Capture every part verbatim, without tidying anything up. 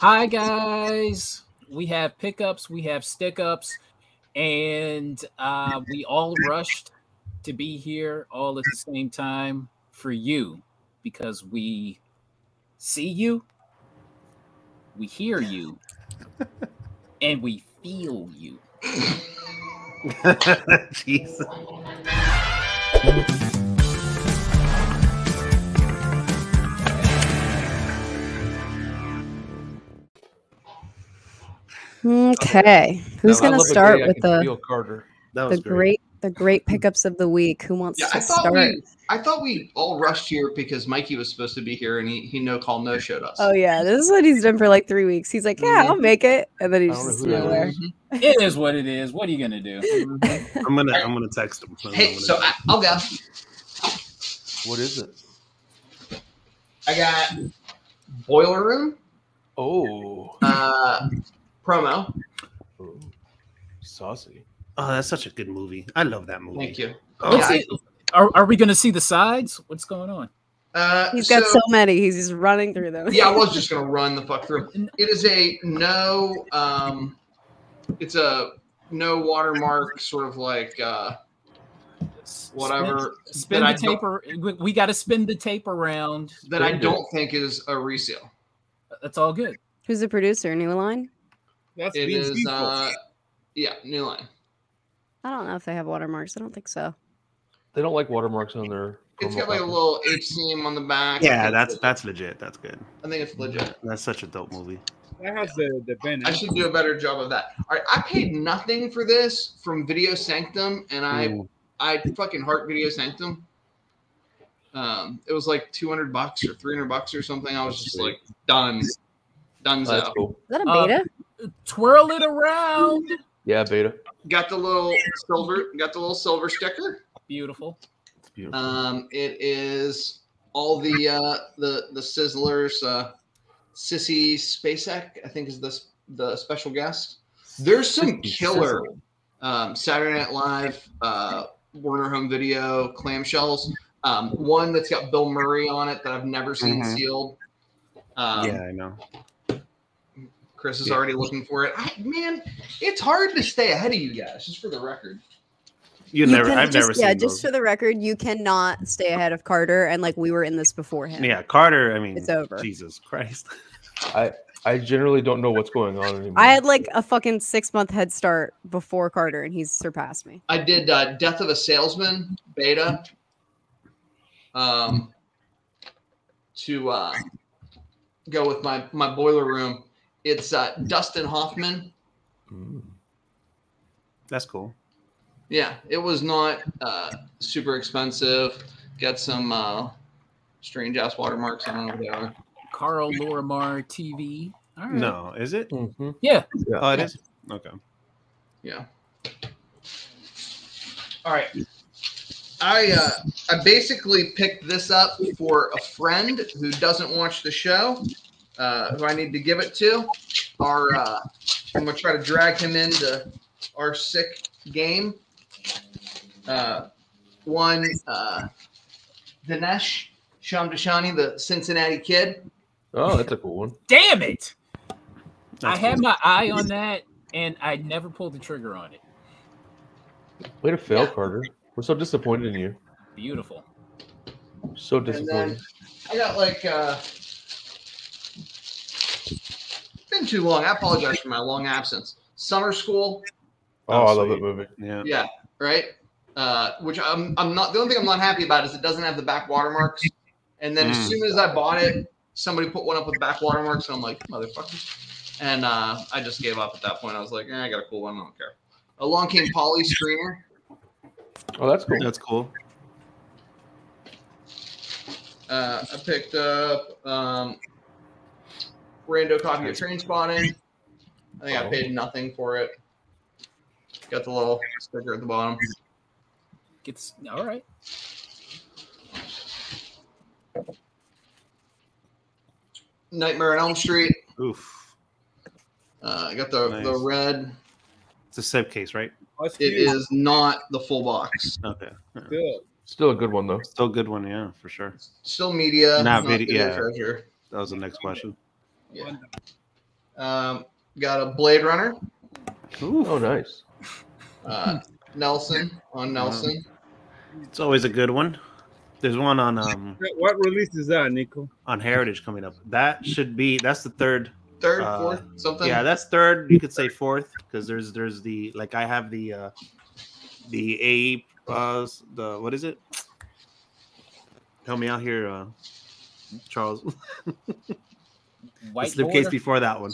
Hi guys, we have pickups, we have stick-ups, and uh, we all rushed to be here all at the same time for you, because we see you, we hear you, and we feel you. Jesus. Okay, who's no, going to start with the Carter. That was the great. great the great pickups of the week? Who wants yeah, to I start? We, I thought we all rushed here because Mikey was supposed to be here and he, he no call no showed us. Oh yeah, this is what he's done for like three weeks. He's like, yeah, I'll make it, and then he's just nowhere. It is what it is. What are you going to do? I'm gonna I'm gonna text him. I'm hey, so I, I'll go. What is it? I got Boiler Room. Oh. Uh. Promo. Ooh, saucy. Oh, that's such a good movie. I love that movie. Thank you. Oh, yeah, I, are, are we going to see the sides? What's going on? Uh, He's got so, so many. He's just running through them. Yeah, I was just going to run the fuck through. It is a no, um, it's a no watermark sort of like uh, whatever. Spin, spin the tape or, we got to spin the tape around. That I don't think is a resale. That's all good. Who's the producer? New Line? That's it is, uh, yeah, New Line. I don't know if they have watermarks. I don't think so. They don't like watermarks on their. It's got like a little H C M on the back. Yeah, that's that's legit. That's good. I think it's legit. That's such a dope movie. That has yeah. the, the bend. I should do a better job of that. All right, I paid nothing for this from Video Sanctum, and I Ooh. I fucking heart Video Sanctum. Um, it was like two hundred bucks or three hundred bucks or something. I was just like done, done. Oh, that's cool. Is that a beta? Um, Twirl it around. Yeah, beta. Got the little silver. Got the little silver sticker. Beautiful. It's beautiful. Um, it is all the uh, the the Sizzlers. Uh, Sissy Spacek, I think, is the the special guest. There's some killer um, Saturday Night Live, uh, Warner Home Video clamshells. Um, one that's got Bill Murray on it that I've never seen mm-hmm. sealed. Um, yeah, I know. Chris is already looking for it. I, man, it's hard to stay ahead of you guys. Just for the record, you never. I've just, never. Yeah, seen just those. For the record, you cannot stay ahead of Carter. And like we were in this beforehand. Yeah, Carter. I mean, it's over. Jesus Christ. I I generally don't know what's going on anymore. I had like a fucking six month head start before Carter, and he's surpassed me. I did uh, Death of a Salesman beta. Um, to uh, go with my my Boiler Room. It's uh, Dustin Hoffman. Mm. That's cool. Yeah, it was not uh, super expensive. Got some uh, strange ass watermarks. I don't know what they are. Carl Lorimar T V. All right. No, is it? Mm-hmm. Yeah. yeah. Oh, it yeah. is? Okay. Yeah. All right. I uh, I basically picked this up for a friend who doesn't watch the show. Uh, who I need to give it to. Our, uh, I'm going to try to drag him into our sick game. Uh, one, uh, Dinesh Shamdashani, the Cincinnati kid. Oh, that's a cool one. Damn it! That's I cool. had my eye on that, and I never pulled the trigger on it. Way to fail, yeah. Carter. We're so disappointed in you. Beautiful. So disappointed. And then I got like... Uh, been too long. I apologize for my long absence. Summer School. Oh, I love that movie. Yeah. Yeah. Right. Uh, which I'm. I'm not. The only thing I'm not happy about is it doesn't have the back watermarks. And then mm. as soon as I bought it, somebody put one up with back watermarks, and I'm like, motherfucker. And uh, I just gave up at that point. I was like, eh, I got a cool one. I don't care. Along Came Polly Streamer. Oh, that's cool. That's cool. Uh, I picked up. Um, Rando copy of Trainspotting. I think oh. I paid nothing for it. Got the little sticker at the bottom. Gets all right. Nightmare on Elm Street. Oof. Uh, I got the nice. the red. It's a sub case, right? It is not the full box. Okay. Good. Still a good one though. Still a good one, yeah, for sure. Still media. Not, not video. Yeah. Treasure. That was the next question. Yeah. Um, got a Blade Runner. Ooh. Oh, nice. Uh, Nelson on Nelson. Um, it's always a good one. There's one on um. What release is that, Nico? On Heritage coming up. That should be. That's the third. Third, uh, fourth, something. Yeah, that's third. You could say fourth because there's there's the like I have the uh, the A uh, the what is it? Help me out here, uh, Charles. White slipcase before that one.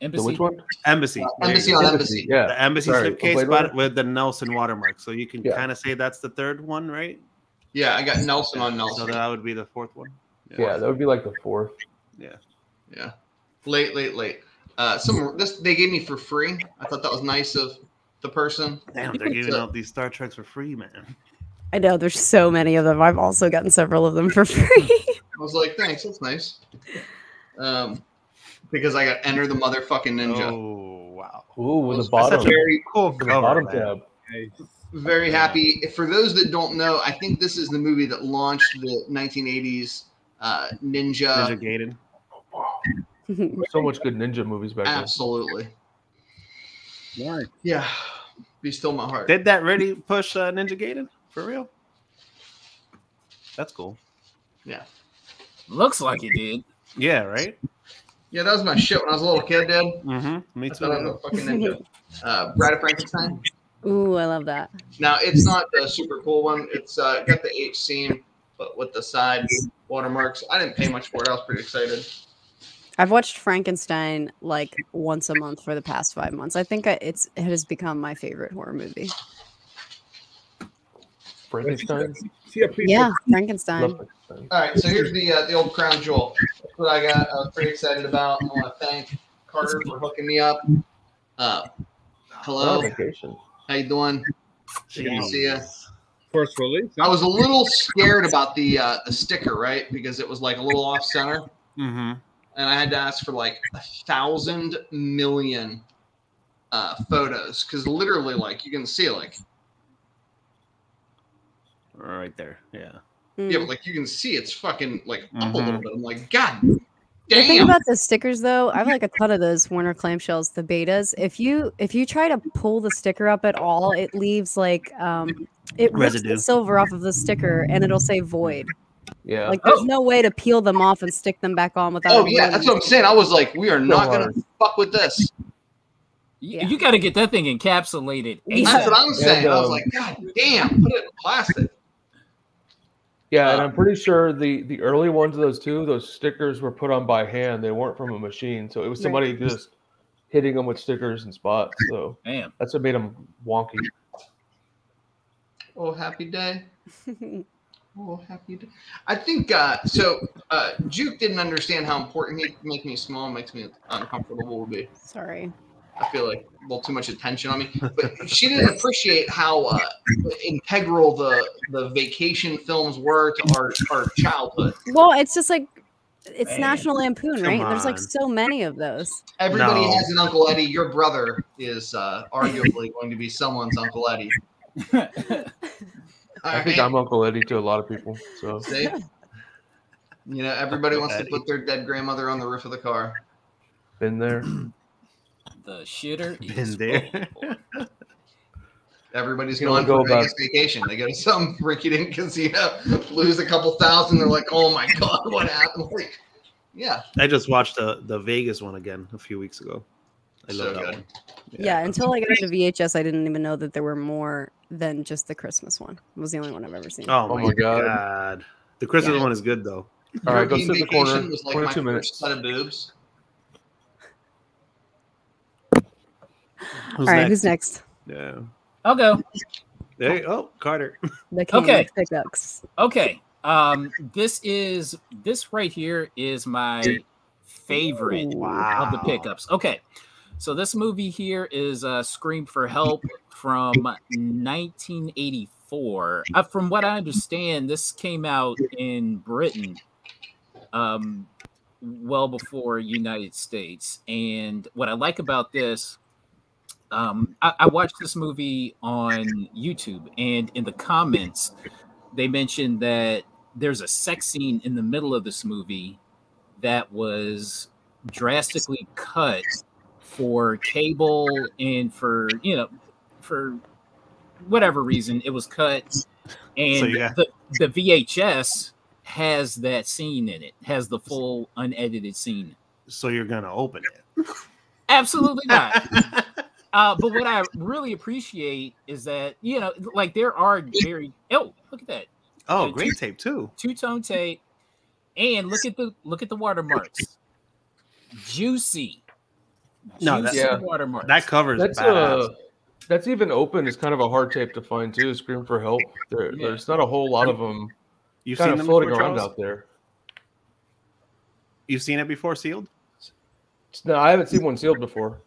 Embassy. The which one? Embassy. Uh, embassy on embassy. Yeah. The embassy slipcase, but with the Nelson watermark. So you can yeah. kind of say that's the third one, right? Yeah, I got Nelson on Nelson. So that would be the fourth one. Yeah, yeah that would be like the fourth. Yeah. Yeah. Late, late, late. Uh, some this they gave me for free. I thought that was nice of the person. Damn, they're giving so, out these Star Treks for free, man. I know there's so many of them. I've also gotten several of them for free. I was like, thanks, that's nice. Um, because I got Enter the Motherfucking Ninja. Oh wow! Ooh, with was, the bottom. Very cool the bottom tab. Very happy. For those that don't know, I think this is the movie that launched the nineteen eighties uh, Ninja. Ninja Gaiden. So much good ninja movies back then. Absolutely. Right. Yeah. Be still my heart. Did that really push uh, Ninja Gaiden for real? That's cool. Yeah. Looks like it did. Yeah. Right. Yeah, that was my shit when I was a little kid, dude. Mm-hmm. Me too. I thought I was a fucking ninja. Uh, Bride of Frankenstein. Ooh, I love that. Now it's not a super cool one. It's uh, got the H scene, but with the side watermarks. I didn't pay much for it. I was pretty excited. I've watched Frankenstein like once a month for the past five months. I think I, it's it has become my favorite horror movie. Frankenstein? Yeah, Frankenstein. Frankenstein. All right, so here's the uh, the old crown jewel. That's what I got. I was pretty excited about. I want to thank Carter for hooking me up. Uh, hello. How you doing? Good to see you. First release. I was a little scared about the uh, the sticker, right? Because it was like a little off center. Mm-hmm. And I had to ask for like a thousand million uh, photos because literally, like, you can see, like, right there. Yeah. Mm. Yeah, but like, you can see it's fucking like up mm-hmm. a little bit. I'm like, God damn. The thing about the stickers, though, I have like a ton of those Warner clamshells, the betas. If you if you try to pull the sticker up at all, it leaves like um, it rips the silver off of the sticker and it'll say void. Yeah, like there's oh. no way to peel them off and stick them back on without. Oh yeah, that's what I'm saying. I was like, we are not so gonna fuck with this. Yeah, you got to get that thing encapsulated. Yeah. That's what I'm saying. And, um, I was like, God damn, put it in plastic. Yeah, um, and I'm pretty sure the the early ones of those two, those stickers were put on by hand. They weren't from a machine, so it was somebody right. just hitting them with stickers and spots. So damn, that's what made them wonky. Oh, happy day. Oh, happy to. I think uh, so. Uh, Duke didn't understand how important he make me small makes me uncomfortable with me. Sorry, I feel like a little too much attention on me. But she didn't appreciate how uh, integral the the vacation films were to our our childhood. Well, it's just like it's Man. National Lampoon, right? There's like so many of those. Everybody no. has an Uncle Eddie. Your brother is uh, arguably going to be someone's Uncle Eddie. All I right. think I'm Uncle Eddie to a lot of people. So, see? You know, everybody wants Eddie. to put their dead grandmother on the roof of the car. Been there. The shitter Been is there. Everybody's going go on go Vegas vacation. They go to some freaking casino, lose a couple thousand. They're like, "Oh my god, what happened?" Like, yeah. I just watched the the Vegas one again a few weeks ago. I love so that good. one. Yeah. yeah, until I got to V H S, I didn't even know that there were more than just the Christmas one. It was the only one I've ever seen. Oh, oh my god. god. The Christmas yeah. one is good, though. All right, go sit in the corner. Was like twenty-two my minutes. Set of boobs. All right, next? who's next? Yeah. I'll go. There you go. Oh, Carter. The okay. The ducks. Okay. Um, this is, this right here is my favorite Ooh, wow. of the pickups. Okay. So this movie here is uh, Scream for Help from nineteen eighty-four. Uh, from what I understand, this came out in Britain um, well before United States. And what I like about this, um, I, I watched this movie on YouTube, and in the comments, they mentioned that there's a sex scene in the middle of this movie that was drastically cut for cable and for, you know, for whatever reason it was cut. And so, yeah. the, the V H S has that scene in it, has the full unedited scene. So you're going to open it? Absolutely not. Uh, but what I really appreciate is that, you know, like there are very, oh, look at that. Oh, so great two, tape too. Two-tone tape. And look at the, look at the watermarks. Juicy. No, that's, yeah. watermarks. That covers that's a, that's even open. It's kind of a hard tape to find too. Scream for Help. There, yeah. There's not a whole lot of them. You've kind seen of them floating around Charles? Out there. You've seen it before sealed? No, I haven't seen one sealed before.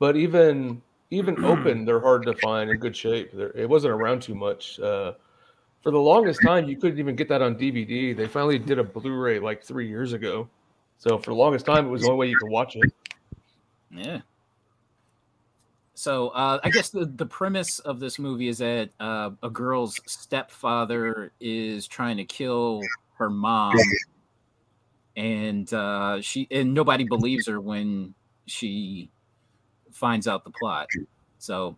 But even even open, they're hard to find in good shape. They're, it wasn't around too much. Uh, for the longest time, you couldn't even get that on D V D. They finally did a Blu-ray like three years ago. So for the longest time, it was the only way you could watch it. Yeah. So uh, I guess the, the premise of this movie is that uh, a girl's stepfather is trying to kill her mom. And uh, she and nobody believes her when she finds out the plot. So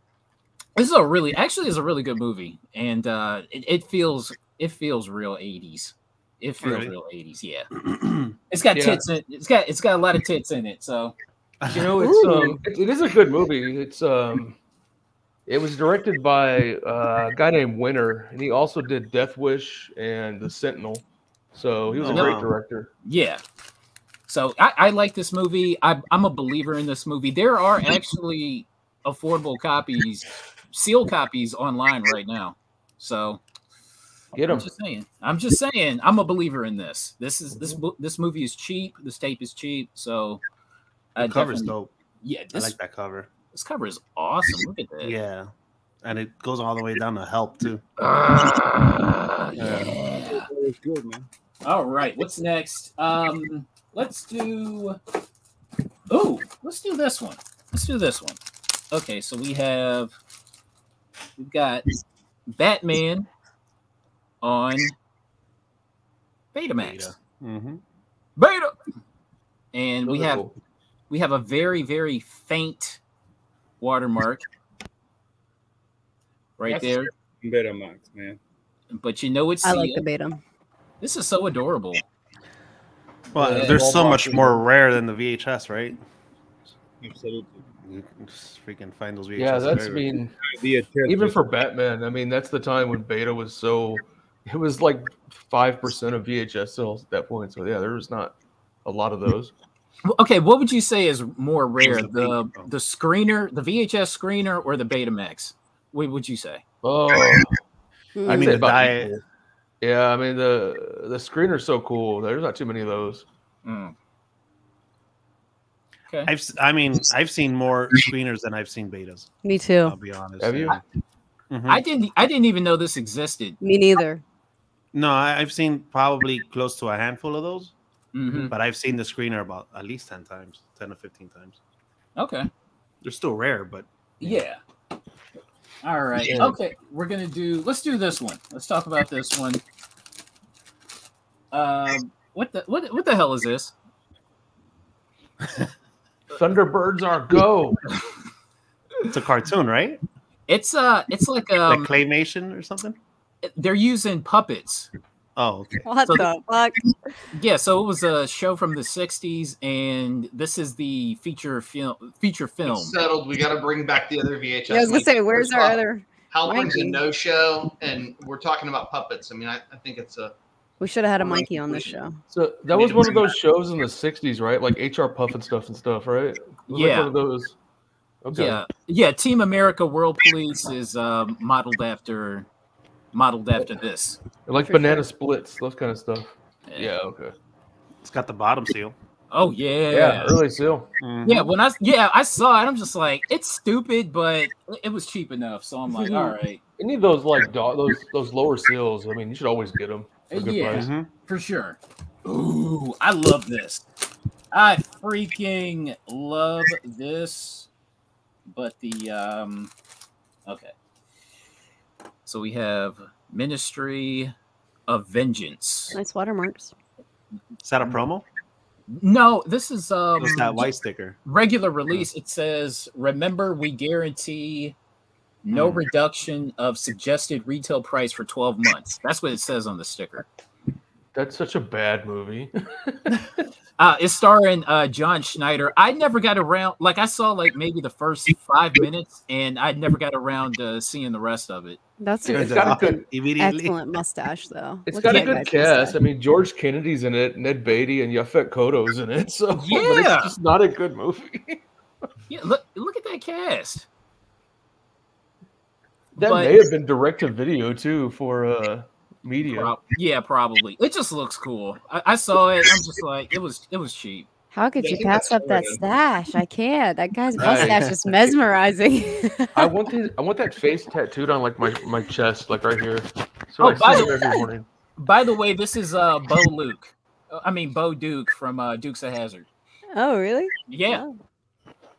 this is a really, actually is a really good movie. And uh, it, it feels, it feels real eighties. It feels really? Real eighties. Yeah. It's got yeah. tits. In, it's got, it's got a lot of tits in it. So, you know, it's, um, it, it is a good movie. It's, um, it was directed by uh, a guy named Winter, and he also did Death Wish and The Sentinel. So he was oh, a great no. director. Yeah. So I, I like this movie. I, I'm a believer in this movie. There are actually affordable copies, sealed copies online right now. So get them. I'm just saying. I'm just saying. I'm a believer in this. This is this this movie is cheap. This tape is cheap. So the cover's dope. Yeah, this, I like that cover. This cover is awesome. Look at that. Yeah, and it goes all the way down to Help too. Uh, yeah. It's good, man. All right, what's next? Um, let's do. Oh, let's do this one. Let's do this one. Okay, so we have we've got Batman on Betamax. Beta. Mm-hmm. Beta. And we have we have a very very faint watermark right That's there. Betamax, man. But you know it's I like the beta. This is so adorable. Well, yeah, they're so much more rare than the V H S, right? Absolutely. You can just freaking find those V H S. Yeah, that's mean. Even for Batman, I mean, that's the time when beta was so. It was like five percent of V H S sales at that point. So yeah, there was not a lot of those. Okay, what would you say is more rare, the the screener, the V H S screener, or the Betamax? What would you say? Oh, I mean the diet. Yeah, I mean the the screener's so cool. There's not too many of those. Mm. Okay. I've I mean I've seen more screeners than I've seen betas. Me too. I'll be honest. Have you? I, mm-hmm. I didn't I didn't even know this existed. Me neither. No, I, I've seen probably close to a handful of those, mm-hmm. but I've seen the screener about at least ten times, ten to fifteen times. Okay. They're still rare, but yeah. yeah. All right. Yeah. Okay. We're going to do, let's do this one. Let's talk about this one. Um, what the, what, what the hell is this? Thunderbirds Are Go. It's a cartoon, right? It's uh, it's like a um, like claymation or something. They're using puppets. Oh, okay. What so, the fuck? Yeah. So it was a show from the sixties, and this is the feature film. Feature film. It's settled. We got to bring back the other V H S. Yeah, I was gonna say, where's our other? Halpern's a no show, and we're talking about puppets. I mean, I, I think it's a. We should have had a monkey on this show. So that was one of those shows in the sixties, right? Like H R Puff and stuff and stuff, right? Yeah. Like one of those. Okay. Yeah. Yeah. Team America: World Police is uh, modeled after. Modeled after this, like for banana sure. splits, those kind of stuff. Yeah. yeah, okay. It's got the bottom seal. Oh yeah, yeah, early seal. Mm-hmm. Yeah, when I yeah I saw it, I'm just like, it's stupid, but it was cheap enough, so I'm like, all right. Any of those like dog, those those lower seals, I mean, you should always get them. For good yeah, price. For sure. Ooh, I love this. I freaking love this. But the um, okay. So we have Ministry of Vengeance. Nice watermarks. Is that a promo? No, this is um, it's that white sticker. Regular release. Yeah. It says, "Remember, we guarantee no mm. reduction of suggested retail price for twelve months." That's what it says on the sticker. That's such a bad movie. uh, it's starring uh, John Schneider. I never got around. Like I saw, like maybe the first five minutes, and I never got around to uh, seeing the rest of it. That's it's got a good, excellent mustache, though. It's Look got a good cast. Mustache. I mean, George Kennedy's in it, Ned Beatty, and Yaphet Kotto's in it. So yeah, but it's just not a good movie. Yeah, look, look at that cast. That but, may have been direct to video too for uh, media. Pro yeah, probably. It just looks cool. I, I saw it. I'm just like, it was, it was cheap. How could yeah, you pass up that stash? I can't. That guy's mustache is mesmerizing. I want this, I want that face tattooed on like my, my chest, like right here. So oh, I by, see the, it every morning. By the way, this is uh Beau Luke. I mean Beau Duke from uh, Dukes of Hazzard. Oh, really? Yeah. Wow.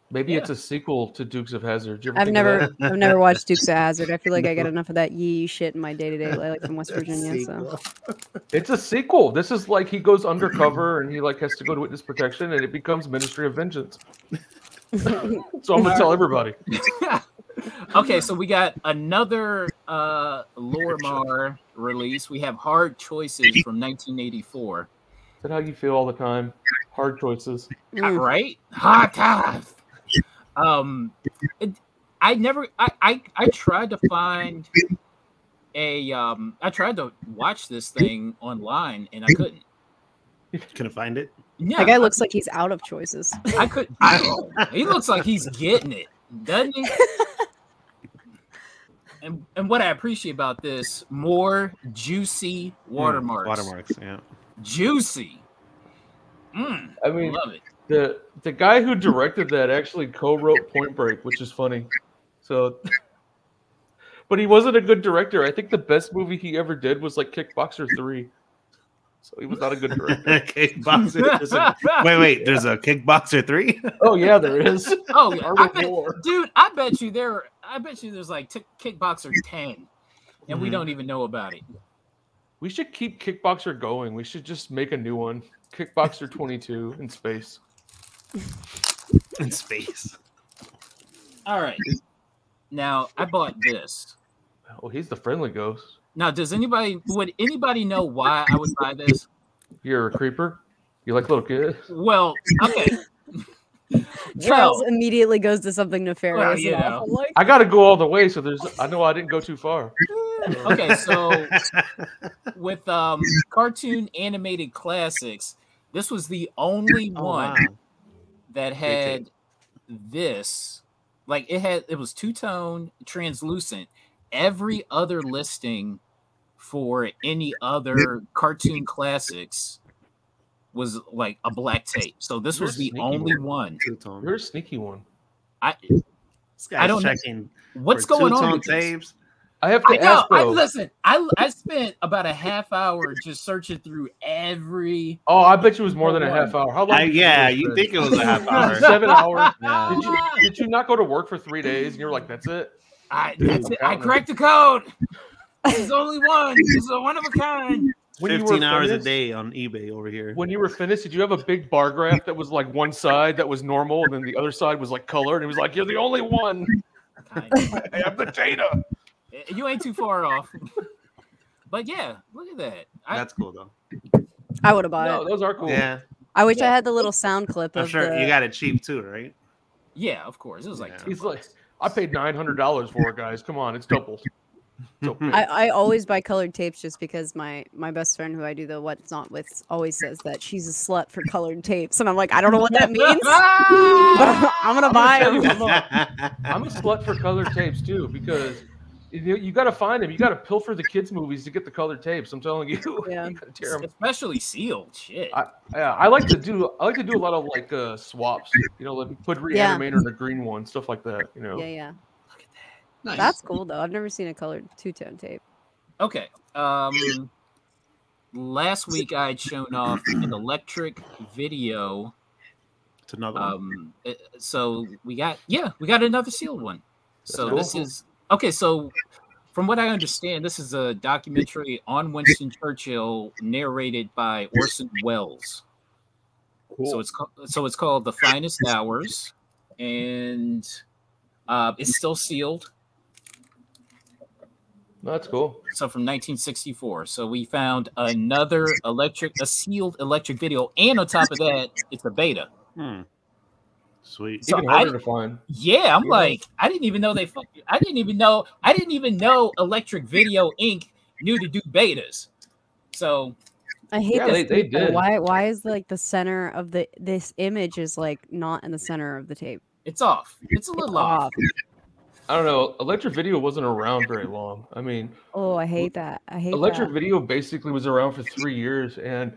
Maybe yeah. it's a sequel to Dukes of Hazzard. I've never, I've never watched Dukes of Hazzard. I feel like I get enough of that yee shit in my day to day life from West Virginia. So it's a sequel. This is like he goes undercover and he like has to go to witness protection, and it becomes Ministry of Vengeance. So I'm gonna tell everybody. Okay, so we got another uh, Lorimar release. We have Hard Choices from nineteen eighty-four. Is that how you feel all the time? Hard choices, mm. right? Hard times. Um, it, I never, I, I, I tried to find a, um, I tried to watch this thing online and I couldn't. Couldn't find it? Yeah. That guy looks like he's out of choices. I could, I don't know. He looks like he's getting it, doesn't he? and, and what I appreciate about this, more juicy watermarks. Mm, watermarks, yeah. Juicy. Mm, I mean, love it. The the guy who directed that actually co-wrote Point Break, which is funny. So, but he wasn't a good director. I think the best movie he ever did was like Kickboxer Three. So he was not a good director. Kickboxer. A, wait, wait. There's a Kickboxer Three. Oh yeah, there is. Oh, I bet, dude, I bet you there. I bet you there's like Kickboxer Ten, and mm. we don't even know about it. We should keep Kickboxer going. We should just make a new one, Kickboxer twenty-two in space. In space. All right. Now I bought this. Oh, he's the friendly ghost. Now, does anybody? Would anybody know why I would buy this? You're a creeper. You like little kids. Well, okay. Charles well, immediately goes to something nefarious. Well, yeah. Like, I got to go all the way, so there's. I know I didn't go too far. Okay, so with um, cartoon animated classics, this was the only oh, one. Wow. That had this, like it had, it was two-tone, translucent. Every other listing for any other cartoon classics was like a black tape. So this You're was the only one. one. You're a sneaky one. I, this guy's I don't checking know what's going on with tapes. I have to I ask, know, I, listen, I, I spent about a half hour just searching through every... Oh, I bet you it was more than a half hour. How long? I, yeah, you think it was a half hour. Seven hours? Yeah. Did, you, did you not go to work for three days and you were like, that's it? I, that's it. I cracked the code. There's only one. It's a one of a kind. When fifteen hours finished, a day on eBay over here. When you were finished, did you have a big bar graph that was like one side that was normal and then the other side was like colored? It was like, you're the only one. I, I have the data. You ain't too far off, but yeah, look at that. I, That's cool though. I would have bought no, it. Those are cool. Yeah. I wish yeah. I had the little sound clip. I'm of sure the... you got it cheap too, right? Yeah, of course. It was like, yeah. He's like I paid nine hundred dollars for it, guys. Come on, it's doubled. I, I always buy colored tapes just because my my best friend who I do the what's not with always says that she's a slut for colored tapes, and I'm like, I don't know what that means. I'm gonna buy them. I'm a slut for colored tapes too because. You got to find them. You got to pilfer the kids' movies to get the colored tapes. I'm telling you, yeah. You gotta tear them. Especially sealed shit. I, yeah, I like to do. I like to do a lot of like uh, swaps. You know, like put Reanimator yeah. in a green one, stuff like that. You know. Yeah, yeah. Look at that. Nice. That's cool though. I've never seen a colored two-tone tape. Okay. Um, last week I had shown off an Electric Video. It's another one. Um, so we got yeah, we got another sealed one. That's so cool. This is. Okay, so from what I understand, this is a documentary on Winston Churchill narrated by Orson Welles. Cool. So it's so it's called The Finest Hours, and uh, it's still sealed. That's cool. So from nineteen sixty-four. So we found another electric, a sealed electric video, and on top of that, it's a beta. Hmm. Sweet. So even harder I, to find. Yeah, I'm yeah. like, I didn't even know they. I didn't even know. I didn't even know Electric Video Incorporated knew to do betas. So I hate yeah, that. They, they did. Why? Why is like the center of the this image is like not in the center of the tape? It's off. It's a little it's off. off. I don't know. Electric Video wasn't around very long. I mean, oh, I hate that. I hate Electric that. Video basically was around for three years, and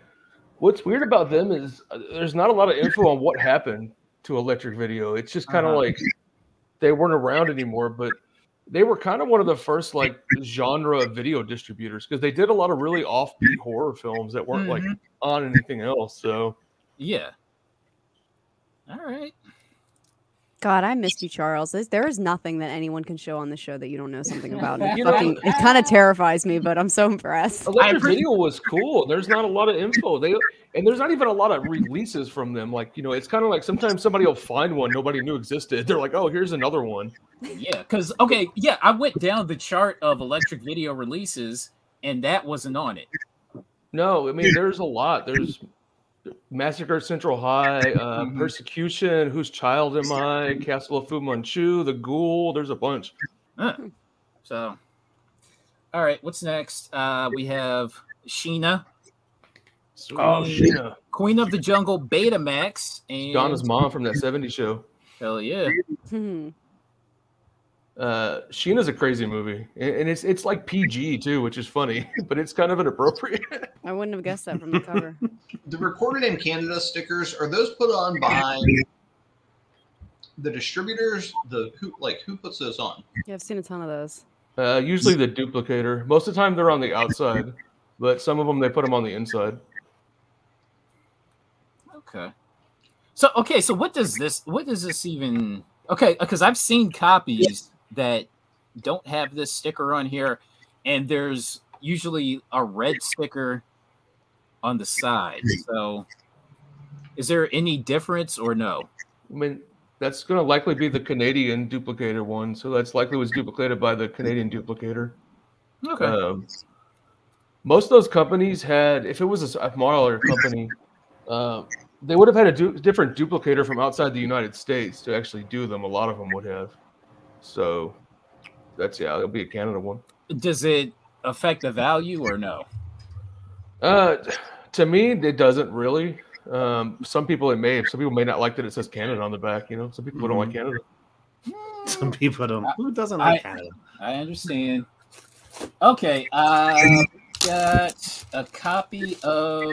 what's weird about them is uh, there's not a lot of info on what happened to Electric Video. It's just kind of uh-huh. like they weren't around anymore, but they were kind of one of the first like genre video distributors because they did a lot of really offbeat horror films that weren't mm-hmm. like on anything else. So yeah. All right. God, I missed you, Charles. There is nothing that anyone can show on the show that you don't know something about. It, fucking, it kind of terrifies me, but I'm so impressed. Electric Video was cool. There's not a lot of info. They and there's not even a lot of releases from them. Like, you know, it's kind of like sometimes somebody will find one nobody knew existed. They're like, oh, here's another one. Yeah, because, okay, yeah, I went down the chart of Electric Video releases, and that wasn't on it. No, I mean, there's a lot. There's... Massacre at Central High, uh, mm-hmm. Persecution, Whose Child Am I, Castle of Fu Manchu, The Ghoul. There's a bunch. Huh. So, all right, what's next? Uh, we have Sheena. Sweet. Oh, Sheena. Queen of the Jungle, Betamax. And... Donna's mom from That seventies Show. Hell yeah. uh, Sheena's a crazy movie. And it's, it's like P G, too, which is funny, but it's kind of inappropriate. I wouldn't have guessed that from the cover. The Recorded in Canada stickers, are those put on by the distributors? The who, like who puts those on? Yeah, I've seen a ton of those. Uh, usually the duplicator. Most of the time they're on the outside, but some of them they put them on the inside. Okay. So okay, so what does this? What does this even? Okay, because I've seen copies that don't have this sticker on here, and there's usually a red sticker on the side. So is there any difference or no? I mean, that's going to likely be the Canadian duplicator one. So that's likely was duplicated by the Canadian duplicator. Okay. Um, most of those companies had, if it was a smaller company, uh, they would have had a du different duplicator from outside the United States to actually do them. A lot of them would have. So that's, yeah, it'll be a Canada one. Does it affect the value or no? Uh, to me, it doesn't really. Um, some people it may. Some people may not like that it says Canada on the back. You know, some people mm-hmm. don't like Canada. Some people don't. I, Who doesn't like I, Canada? I understand. Okay, I got a copy of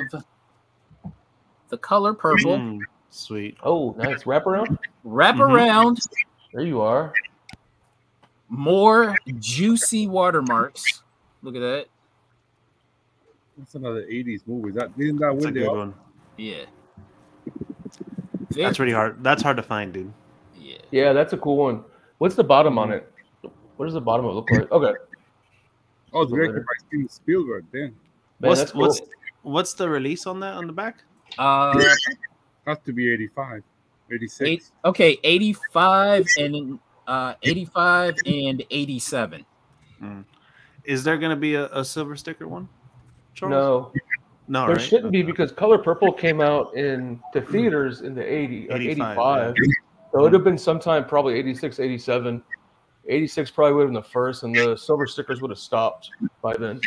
The Color Purple. Mm, sweet. Oh, nice wraparound. Wraparound. Mm-hmm. There you are. More juicy watermarks. Look at that. That's another eighties movie. That isn't that window. That's a good one. Yeah. That's really hard. That's hard to find, dude. Yeah. Yeah, that's a cool one. What's the bottom on it? What does the bottom of it look like? Okay. Oh, it's directed by Steven Spielberg. Damn. Man, what's, that's cool. what's what's the release on that on the back? Uh, has to be eighty-five, eighty-six. Eight, okay, eighty-five and uh, eighty-five and eighty-seven. Mm. Is there going to be a, a silver sticker one? Charles? No, no, there right? shouldn't okay. be because Color Purple came out in the theaters in the eighties, like eighty-five. Yeah. So it would have been sometime probably eighty-six, eighty-seven. eighty-six probably would have been the first, and the silver stickers would have stopped by then.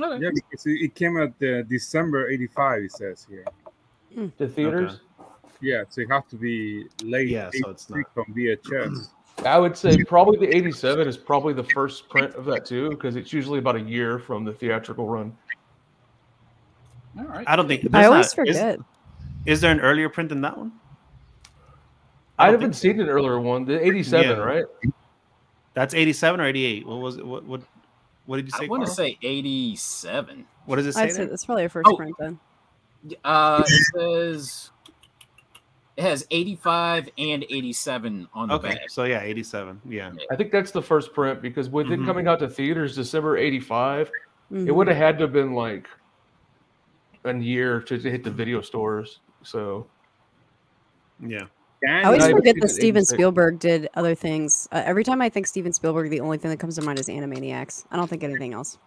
Okay. Yeah, because it came out uh, December eighty-five, it says here. Mm. The theaters? Okay. Yeah, so it has to be late. Yeah, so it's not from V H S. I would say probably the eighty-seven is probably the first print of that too, because it's usually about a year from the theatrical run. All right. I don't think I always not, forget. Is, is there an earlier print than that one? I, I haven't seen an earlier one. The eighty-seven, yeah. right? That's eighty-seven or eighty-eight. What was it? What what, what did you say? I want to say eighty-seven. What does it say? I'd say that's probably a first oh. print then. Uh, it says it has eighty-five and eighty-seven on the okay. back. So yeah, eighty-seven. Yeah, I think that's the first print because with mm-hmm. it coming out to theaters December eighty-five, mm-hmm. it would have had to have been like. A year to hit the video stores, so Yeah. I always forget that Steven Spielberg did other things. Uh, every time I think Steven Spielberg, the only thing that comes to mind is Animaniacs. I don't think anything else.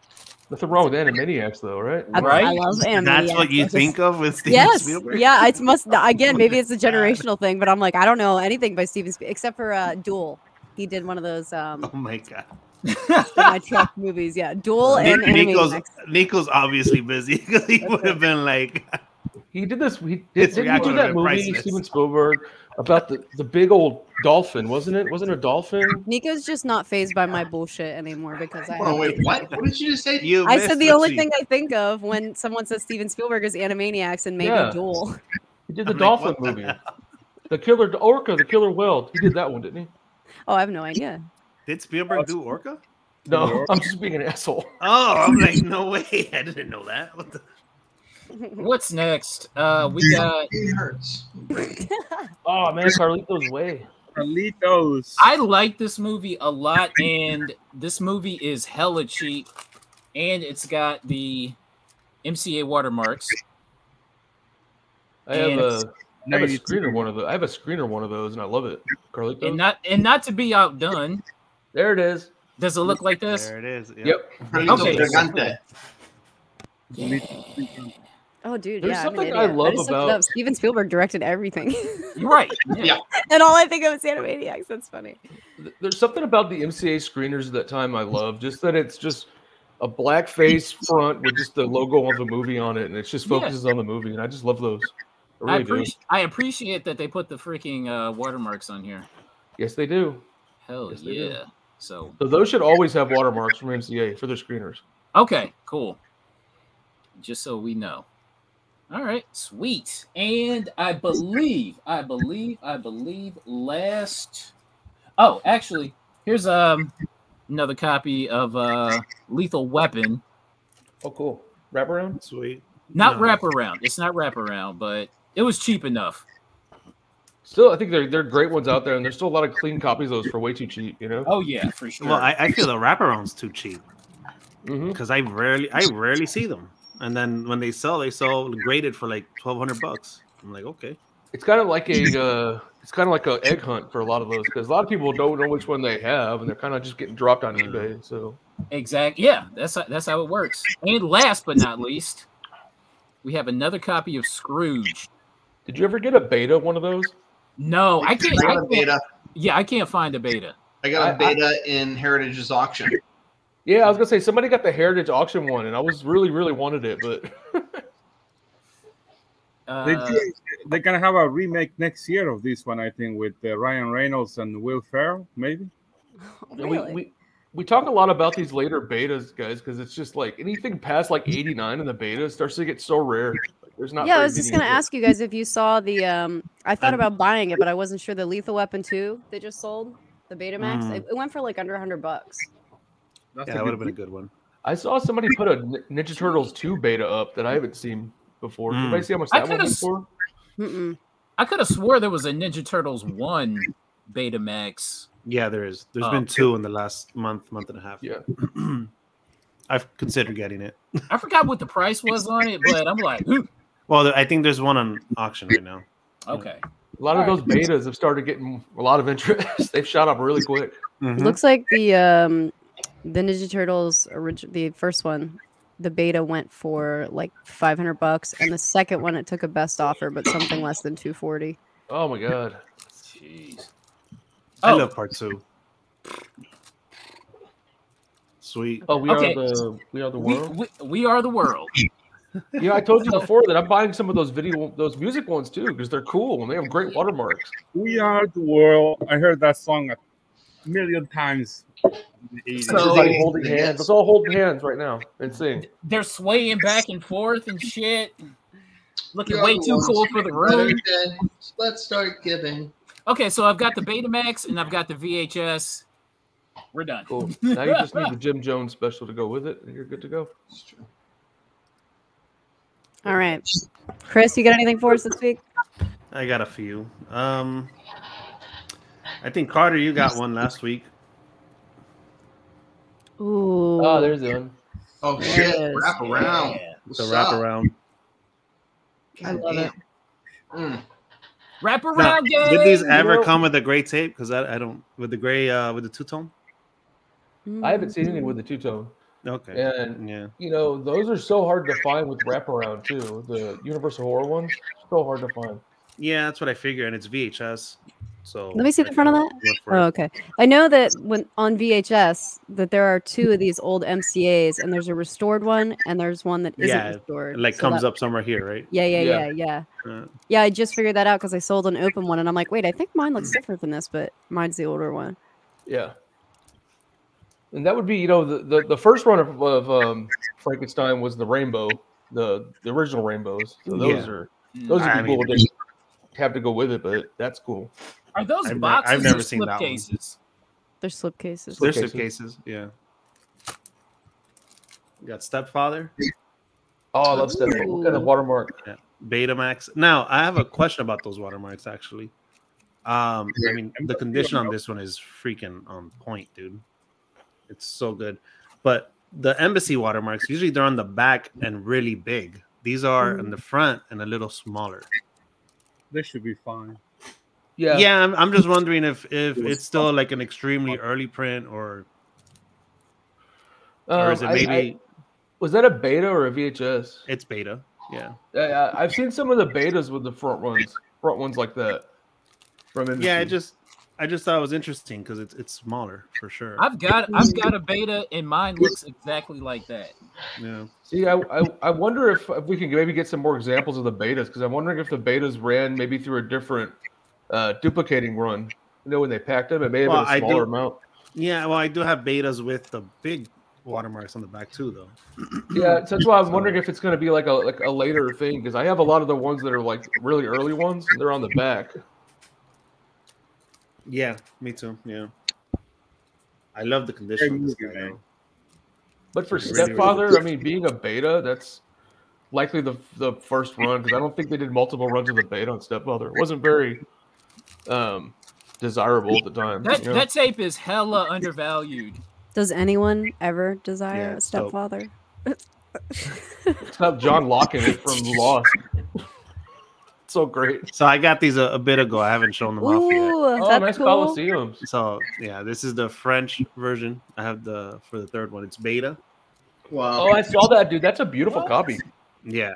Nothing wrong with Animaniacs, though, right? I, right? I love Animaniacs. That's what you just think of with Steven yes, Spielberg? Yeah, it's must. Again, maybe it's a generational thing, but I'm like, I don't know anything by Steven Spielberg, except for uh, Duel. He did one of those. Um, oh, my God. my truck movies, yeah. Duel and Nico's, Nico's obviously busy because he would have been like... He did this. He did, didn't he do that movie, priceless. Steven Spielberg, about the, the big old dolphin, wasn't it? Wasn't it a dolphin? Nico's just not fazed by my bullshit anymore because I. Oh, wait, what? What did you just say? You I said the only thing I think of when someone says Steven Spielberg is Animaniacs and maybe yeah. Duel. He did the I'm dolphin like, movie, the, the killer orca, the killer whale. He did that one, didn't he? Oh, I have no idea. Did Spielberg oh, do Orca? No, I'm just being an asshole. Oh, I'm like, no way! I didn't know that. What the. What's next? Uh, we got. It hurts. Oh man, Carlito's Way. Carlito's. I like this movie a lot, and this movie is hella cheap, and it's got the M C A watermarks. I have a, I have a screener one of the. I have a screener one of those, and I love it. Carlito's. And not and not to be outdone. There it is. Does it look like this? There it is. Yep. yep. Okay. So, yeah. Oh, dude, There's yeah. something I love I about Steven Spielberg directed everything. You're right. Yeah. yeah. And all I think of is Animaniacs. That's funny. There's something about the M C A screeners at that time I love. Just that it's just a black face front with just the logo of the movie on it, and it just focuses yeah. on the movie. And I just love those. I, really I, appreci do. I appreciate that they put the freaking uh, watermarks on here. Yes, they do. Hell yes, yeah. Do. So. so those should always have watermarks from M C A for their screeners. Okay, cool. Just so we know. All right, sweet. And I believe, I believe, I believe last... Oh, actually, here's um another copy of uh, Lethal Weapon. Oh, cool. Wraparound? Sweet. Not no. wraparound. It's not wraparound, but it was cheap enough. Still, I think they're, they're great ones out there, and there's still a lot of clean copies of those for way too cheap, you know? Oh, yeah, for sure. Well, I, I feel the wraparound's too cheap because mm-hmm. I rarely, I rarely see them. And then when they sell, they sell graded for like twelve hundred bucks. I'm like, okay. It's kind of like a, uh, it's kind of like an egg hunt for a lot of those because a lot of people don't know which one they have, and they're kind of just getting dropped on eBay. So exactly, yeah, that's that's how it works. And last but not least, we have another copy of Scrooge. Did you ever get a beta one of those? No, I can't. I got I can't a beta. Yeah, I can't find a beta. I got a beta I, I, in Heritage's auction. Yeah, I was gonna say somebody got the Heritage auction one, and I was really, really wanted it, but uh, they do, they're gonna have a remake next year of this one, I think, with uh, Ryan Reynolds and Will Ferrell, maybe. Really? We, we we talk a lot about these later betas, guys, because it's just like anything past like eighty-nine in the beta starts to get so rare. Like, there's not. Yeah, I was just gonna ask you guys if you saw the. Um, I thought about buying it, but I wasn't sure. The Lethal Weapon two they just sold, the Betamax, mm. it, it went for like under a hundred bucks. That's yeah, that would have been a good one. I saw somebody put a Ninja Turtles two beta up that I haven't seen before. Mm. Did anybody see how much that one was for? Mm-mm. I could have swore there was a Ninja Turtles one beta max. Yeah, there is. There's um, been two in the last month, month and a half. Yeah. I've considered getting it. I forgot what the price was on it, but I'm like, ooh. Well, I think there's one on auction right now. Okay. Yeah. A lot All of those right. betas have started getting a lot of interest. They've shot up really quick. Mm-hmm. Looks like the... Um... The Ninja Turtles, the first one, the beta went for like five hundred bucks, and the second one it took a best offer, but something less than two forty. Oh my god! Jeez, I oh. love part two. Sweet. Oh, we okay. are the we are the world. We, we, we are the world. Yeah, I told you before that I'm buying some of those video, those music ones too, because they're cool and they have great watermarks. We are the world. I heard that song a million times. It's so, like holding hands. Let's all hold hands right now and sing. They're swaying back and forth and shit. Looking way too cool for the room. Let's start giving. Okay, so I've got the Betamax and I've got the V H S. We're done. Cool. Now you just need the Jim Jones special to go with it, and you're good to go. That's true. All right. Chris, you got anything for us this week? I got a few. Um, I think, Carter, you got one last week. Ooh. Oh, there's one. Oh yes. shit! Wrap around. Yeah. It's a wrap around. I love it. Mm. Wrap around now, game. Did these ever come with the gray tape? Because I, I don't with the gray uh, with the two tone. I haven't seen anything with the two tone. Okay. And yeah, you know those are so hard to find with wraparound too. The Universal Horror ones so hard to find. Yeah, that's what I figure, and it's V H S. So let me see the front of that. Oh, okay. I know that when on V H S that there are two of these old M C As, and there's a restored one, and there's one that isn't yeah, restored. Like so comes that, up somewhere here, right? Yeah, yeah, yeah, yeah. Yeah, uh, yeah I just figured that out because I sold an open one, and I'm like, wait, I think mine looks different than this, but mine's the older one. Yeah. And that would be, you know, the, the, the first run of, of um, Frankenstein was the rainbow, the, the original rainbows. So those yeah. are those are I cool. Mean, they have to go with it, but that's cool. Are those I've boxes? I've never seen that cases? One. They're slip cases. They're slip cases. Yeah. You got Stepfather. Oh, I love Stepfather. What kind of watermark? Yeah. Betamax. Now I have a question about those watermarks, actually. Um, I mean, the condition on this one is freaking on point, dude. It's so good, but the embassy watermarks usually they're on the back and really big. These are mm. in the front and a little smaller. This should be fine. Yeah, yeah. I'm, I'm just wondering if if it it's still fun. Like an extremely early print or um, or is it maybe I, I, was that a beta or a V H S? It's beta. Yeah, yeah. I've seen some of the betas with the front ones, front ones like that from embassy. Yeah, it just. I just thought it was interesting because it's it's smaller for sure. I've got I've got a beta and mine looks exactly like that. Yeah. See, I I, I wonder if, if we can maybe get some more examples of the betas because I'm wondering if the betas ran maybe through a different uh, duplicating run. You know, when they packed them, it may have well, been a smaller do, amount. Yeah, well, I do have betas with the big watermarks on the back too, though. Yeah, so that's why I'm wondering if it's going to be like a like a later thing because I have a lot of the ones that are like really early ones. They're on the back. Yeah, me too. Yeah, I love the condition. Of this guy, though. But for Stepfather, I mean, being a beta, that's likely the the first run because I don't think they did multiple runs of the beta on Stepfather. It wasn't very um, desirable at the time. That, you know? That tape is hella undervalued. Does anyone ever desire yeah, a Stepfather? It's not John Locke in it from Lost. So great. So I got these a, a bit ago. I haven't shown them off yet. Oh, nice Coliseum. So yeah, this is the French version. I have the for the third one. It's beta. Wow. Oh, I saw that, dude. That's a beautiful what? Copy. Yeah.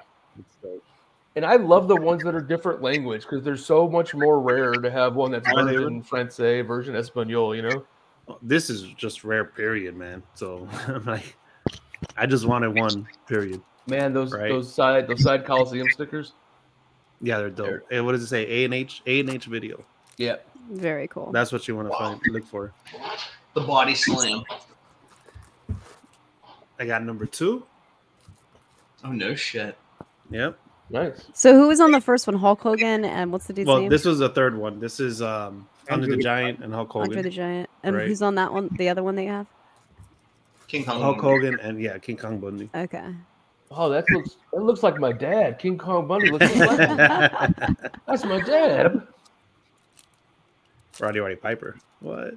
And I love the ones that are different language because they're so much more rare to have one that's oh, version Francais, version Espanol. You know. This is just rare, period, man. So I'm like, I just wanted one, period. Man, those right? those side those side Coliseum stickers. Yeah, they're dope. And what does it say? A and H, A and H video. Yeah, very cool. That's what you want to wow. find, look for. The body slam. I got number two. Oh no shit. Yep. Nice. So who was on the first one? Hulk Hogan and what's the dude's well, name? Well, this was the third one. This is um, Under the Giant and Hulk Hogan. Under the Giant. And right. who's on that one? The other one they have. King Kong. Hulk Hogan and yeah, King Kong Bundy. Okay. Oh, that looks that looks like my dad. King Kong Bundy looks like my dad. That's my dad. Roddy Roddy Piper. What?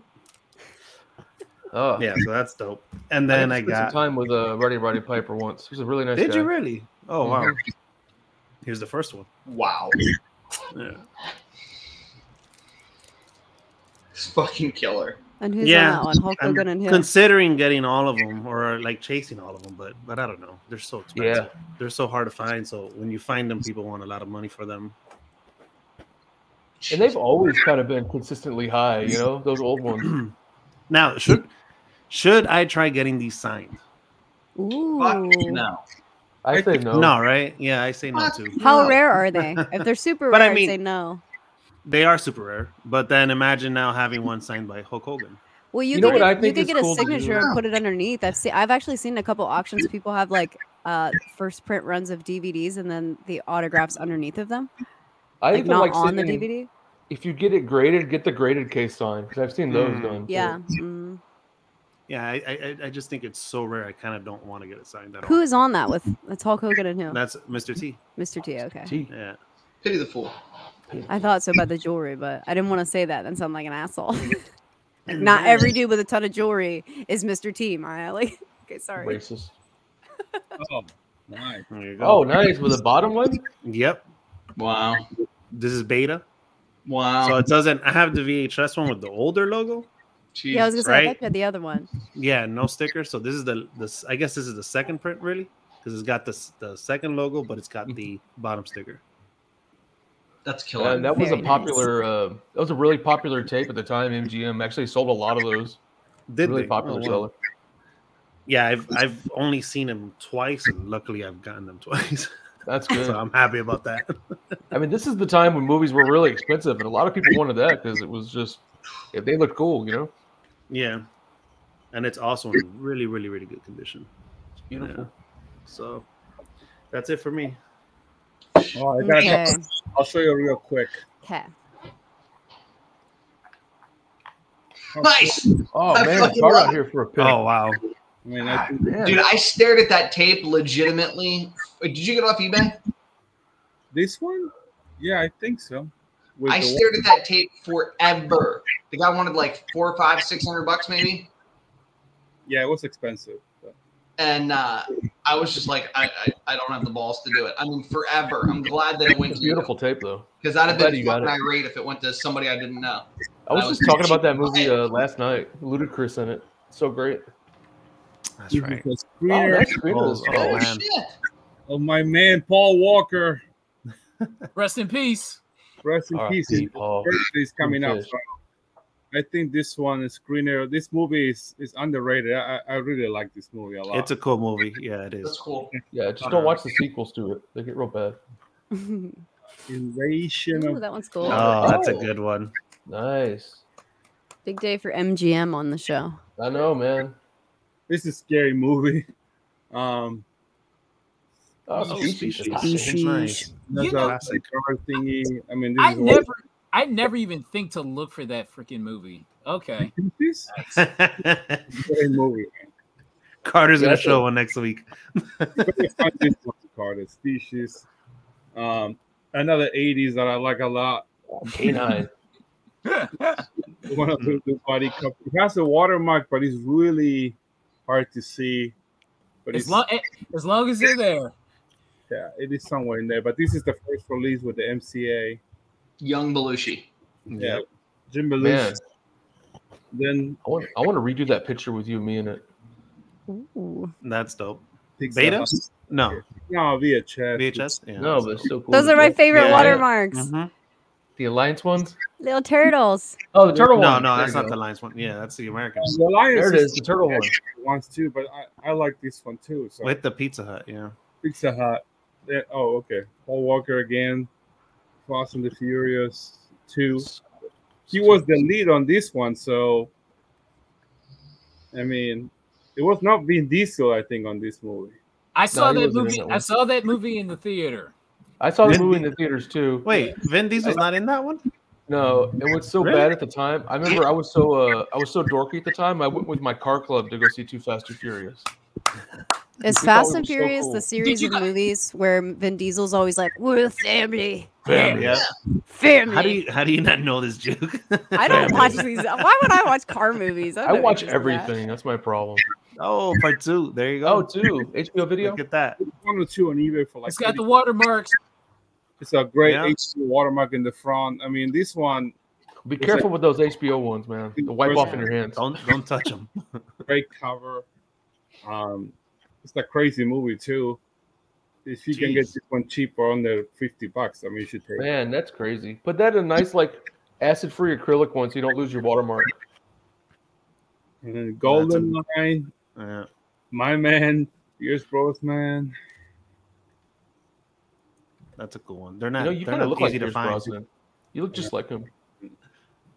Oh yeah, so that's dope. And then I, I got some time with uh, Roddy Roddy Piper once. He was a really nice. Did guy. You really? Oh wow. Here's the first one. Wow. Yeah. It's fucking killer. And who's yeah, on that one? Hulk Hogan and who? Considering getting all of them or like chasing all of them, but but I don't know. They're so expensive. Yeah. They're so hard to find. So when you find them, people want a lot of money for them. And they've always kind of been consistently high, you know, those old ones. Now, should should I try getting these signed? Ooh. Fuck no. I say no. No, right? Yeah, I say Fuck no too. How no. rare are they? If they're super rare, I mean, say no. They are super rare, but then imagine now having one signed by Hulk Hogan. Well, you, you could, know what you could get cool a signature and put it underneath. I've seen, I've actually seen a couple auctions. People have like uh, first print runs of D V Ds and then the autographs underneath of them. I like even not like on the D V D. If you get it graded, get the graded case signed because I've seen those mm. done. Yeah. Mm. Yeah, I, I I just think it's so rare. I kind of don't want to get it signed at all. Who is on that with? That's Hulk Hogan and who? That's Mister T. Mister T. Okay. T. Yeah. Pity the fool. I thought so about the jewelry, but I didn't want to say that and sound like an asshole. Like, not every dude with a ton of jewelry is Mister T, Maya. Like, okay, sorry. Racist. Oh, nice. There you go. Oh, nice. With a bottom one? Yep. Wow. This is beta. Wow. So it doesn't. I have the V H S one with the older logo. Jeez. Yeah, I was gonna say, right? I the other one. Yeah, no sticker. So this is the this. I guess this is the second print, really, because it's got this the second logo, but it's got the bottom sticker. That's killer. Uh, that was Very a popular. Nice. Uh, that was a really popular tape at the time. M G M actually sold a lot of those. Did really they? Popular oh, wow. seller. Yeah, I've I've only seen them twice, and luckily I've gotten them twice. That's good. So I'm happy about that. I mean, this is the time when movies were really expensive, and a lot of people wanted that because it was just, if they look cool, you know? Yeah. And it's also in really, really, really good condition. It's beautiful. Yeah. So that's it for me. Oh, I gotta okay. I'll show you real quick. Okay. Nice. Oh, I man, it's hard out here for a pick. Oh, wow. I mean, I think, ah, dude, I stared at that tape legitimately. Did you get it off eBay? This one? Yeah, I think so. With I stared at that tape forever. The guy wanted like four or five, six hundred bucks, maybe. Yeah, it was expensive. But... And uh, I was just like, I, I I don't have the balls to do it. I mean, forever. I'm glad that it went to beautiful you. tape though, because I'd have been fucking irate if it went to somebody I didn't know. I was, I was just talking about that movie uh, last night. Ludacris in it. So great. That's right. Oh, that's oh, oh, man. oh, my man, Paul Walker. Rest in peace. Rest in peace. Birthday's coming up. So I think this one is greener. This movie is, is underrated. I, I really like this movie a lot. It's a cool movie. Yeah, it is. That's cool. Yeah, just don't watch the sequels to it. They get real bad. Invasion. Ooh, that one's cool. Oh, that's oh. a good one. Nice. Big day for M G M on the show. I know, man. This is a scary movie. Um, oh, species. Species. You know, thingy. I mean, this I is never, awesome. I never even think to look for that freaking movie. Okay. This nice. Scary movie. Carter's yeah, gonna show it. one next week. Carter Species. Um, another eighties that I like a lot. K nine. One of the, the body cup. It has a watermark, but it's really hard to see, but as it's, long as long as you're there, yeah, it is somewhere in there. But this is the first release with the M C A, young Belushi, yeah, yep. Jim Belushi. Man. Then I want I want to redo that picture with you, and me in it. Ooh, that's dope. Beta? No, no, V H S. V H S. Yeah. No, but it's so cool. Those are my favorite yeah. watermarks. Mm-hmm. The Alliance ones? Little Turtles. Oh, the Turtle no, one. No, no, that's not the Alliance one. Yeah, that's the American. The Alliance there it is, the Turtle one. Wants too, but I, I like this one too. So. With the Pizza Hut, yeah. Pizza Hut. Yeah, oh, okay. Paul Walker again. Fast and the Furious two. He was the lead on this one, so... I mean, it was not Vin Diesel, I think, on this movie. I saw no, that movie. That I saw that movie in the theater. I saw the movie in the theaters too. Wait, Vin Diesel's not in that one? No, it was so really? bad at the time. I remember I was so uh, I was so dorky at the time. I went with my car club to go see Too Fast, Too Furious. Is Fast and Furious so cool. the series of movies where Vin Diesel's always like, "We're family, family, yeah. family." How do you how do you not know this joke? I don't watch these. Why would I watch car movies? I, I watch everything. That. That's my problem. Oh, part two. There you go. Oh, two. H B O Video. Look at that. One or two on eBay for like. It's got video. the watermarks. It's a great yeah. H B O watermark in the front. I mean, this one. Be careful like, with those H B O ones, man. The wipe off in your hands. Don't don't touch them. Great cover. Um, it's a crazy movie too. If you Jeez. can get this one cheap or under fifty bucks, I mean, you should take. Man, it. that's crazy. Put that in a nice like acid-free acrylic one, so you don't lose your watermark. And then Golden a, Line. Yeah. My man, Pierce Brosnan. That's a cool one. They're not. You, know, you kind of look easy like to find. Brosnan. You look just yeah. like him.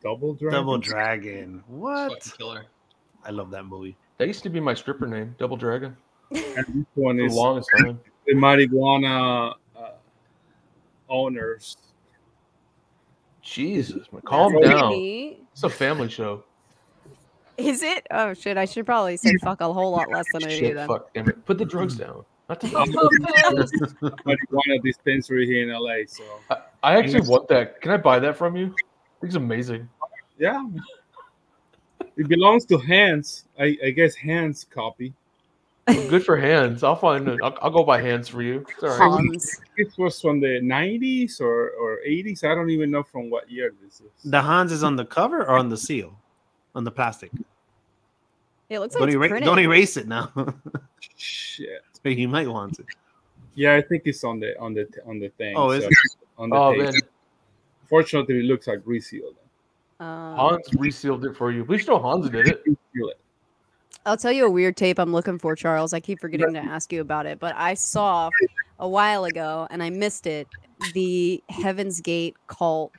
Double Dragon. Double Dragon. What? Killer. I love that movie. That used to be my stripper name, Double Dragon. And this one is the longest time. The marijuana uh, owners. Jesus, man, calm That's down. Really? It's a family show. Is it? Oh shit! I should probably say fuck a whole lot less than I do. Then fuck, damn it. Put the drugs down. Not to marijuana dispensary here in L A. So I, I actually and want that. Can I buy that from you? It's amazing. Yeah, it belongs to Hans. I, I guess Hans copy. Good for hands. I'll find. I'll, I'll go by hands for you. It's all right. Hans. It was from the nineties or, or eighties. I don't even know from what year this is. The Hans is on the cover or on the seal, on the plastic. It looks don't like it's erase, don't erase it now. Shit, but you might want it. Yeah, I think it's on the on the on the thing. Oh, so it's on the oh, man. Fortunately, it looks like resealed. Um, Hans resealed it for you. We should know Hans did it. I'll tell you a weird tape I'm looking for, Charles. I keep forgetting to ask you about it, but I saw a while ago, and I missed it, the Heaven's Gate cult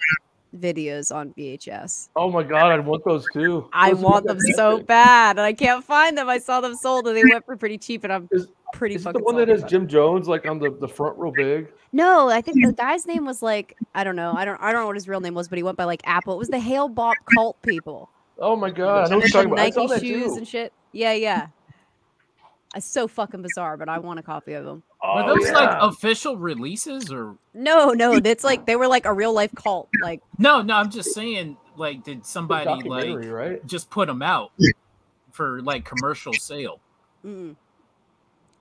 videos on V H S. Oh, my God. I want those, too. I those want them so bad, and I can't find them. I saw them sold, and they went for pretty cheap, and I'm is, pretty is fucking the one that has Jim Jones, like, on the, the front real big? No, I think the guy's name was, like, I don't know. I don't, I don't know what his real name was, but he went by, like, Apple. It was the Hale Bopp cult people. Oh, my God. I know what you're talking about. I saw that, too. Nike shoes and shit. Yeah, yeah. It's so fucking bizarre, but I want a copy of them. Oh, were those yeah. like official releases or no, no, that's like they were like a real life cult. Like no, no, I'm just saying, like, did somebody like right? just put them out for like commercial sale? Mm-mm.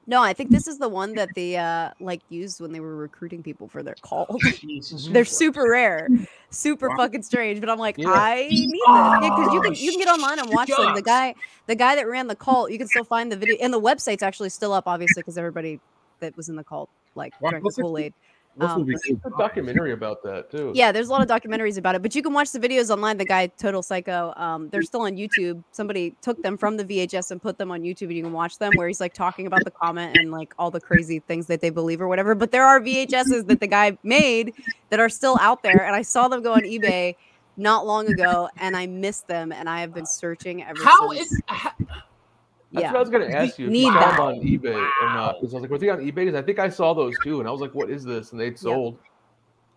No, I think this is the one that they uh like used when they were recruiting people for their cult. They're super rare, super wow. fucking strange. But I'm like, yeah. I need this because oh, yeah, you can you can get online and watch them. The guy, the guy that ran the cult, you can still find the video, and the website's actually still up, obviously, because everybody that was in the cult like wow, drank the Kool-Aid. Um, there's a documentary about that too. Yeah, there's a lot of documentaries about it, but you can watch the videos online. The guy, Total Psycho, um, they're still on YouTube. Somebody took them from the V H S and put them on YouTube, and you can watch them where he's like talking about the comment and like all the crazy things that they believe or whatever. But there are V H Ss that the guy made that are still out there, and I saw them go on eBay not long ago, and I missed them, and I have been searching ever how since. Is, how is? That's yeah. what I was going to ask you. If you saw them on eBay or not? Because I was like, were they on eBay? Because I think I saw those too, and I was like, what is this? And they'd sold.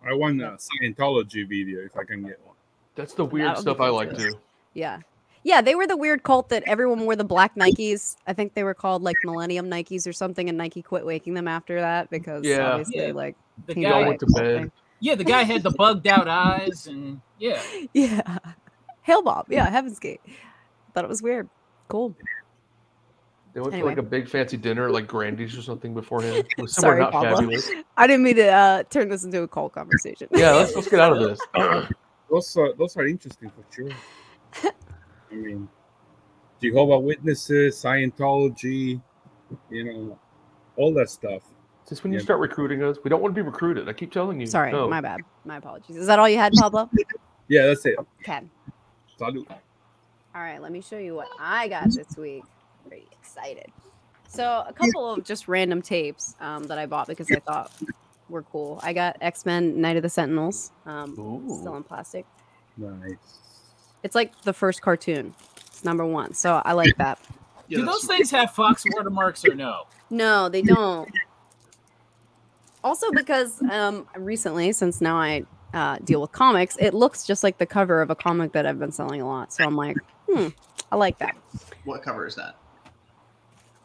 I want a Scientology video if I can get one. That's the weird stuff I like too. Yeah, yeah, they were the weird cult that everyone wore the black Nikes. I think they were called like Millennium Nikes or something, and Nike quit waking them after that because yeah, obviously yeah. like the guy went to bed. Yeah, the guy had the bugged out eyes and yeah, yeah, Hale Bopp, yeah, Heaven's Gate. Thought it was weird. Cool. They went anyway. to like a big fancy dinner, like Grandy's or something beforehand. It was somewhere Sorry, not Pablo. Fabulous. I didn't mean to uh, turn this into a cold conversation. Yeah, let's let's get out of this. those are those are interesting for sure. I mean, Jehovah's Witnesses, Scientology, you know, all that stuff. Just when you yeah. start recruiting us, we don't want to be recruited. I keep telling you. Sorry, no. my bad, my apologies. Is that all you had, Pablo? Yeah, that's it. Okay. Salud. All right, let me show you what I got this week. Pretty excited. So a couple of just random tapes um, that I bought because I thought were cool. I got X-Men Night of the Sentinels. Um, still in plastic. Nice. It's like the first cartoon. It's number one. So I like that. Yeah, do those things have Fox watermarks or no? No, they don't. Also because um, recently, since now I uh, deal with comics, it looks just like the cover of a comic that I've been selling a lot. So I'm like, hmm, I like that. What cover is that?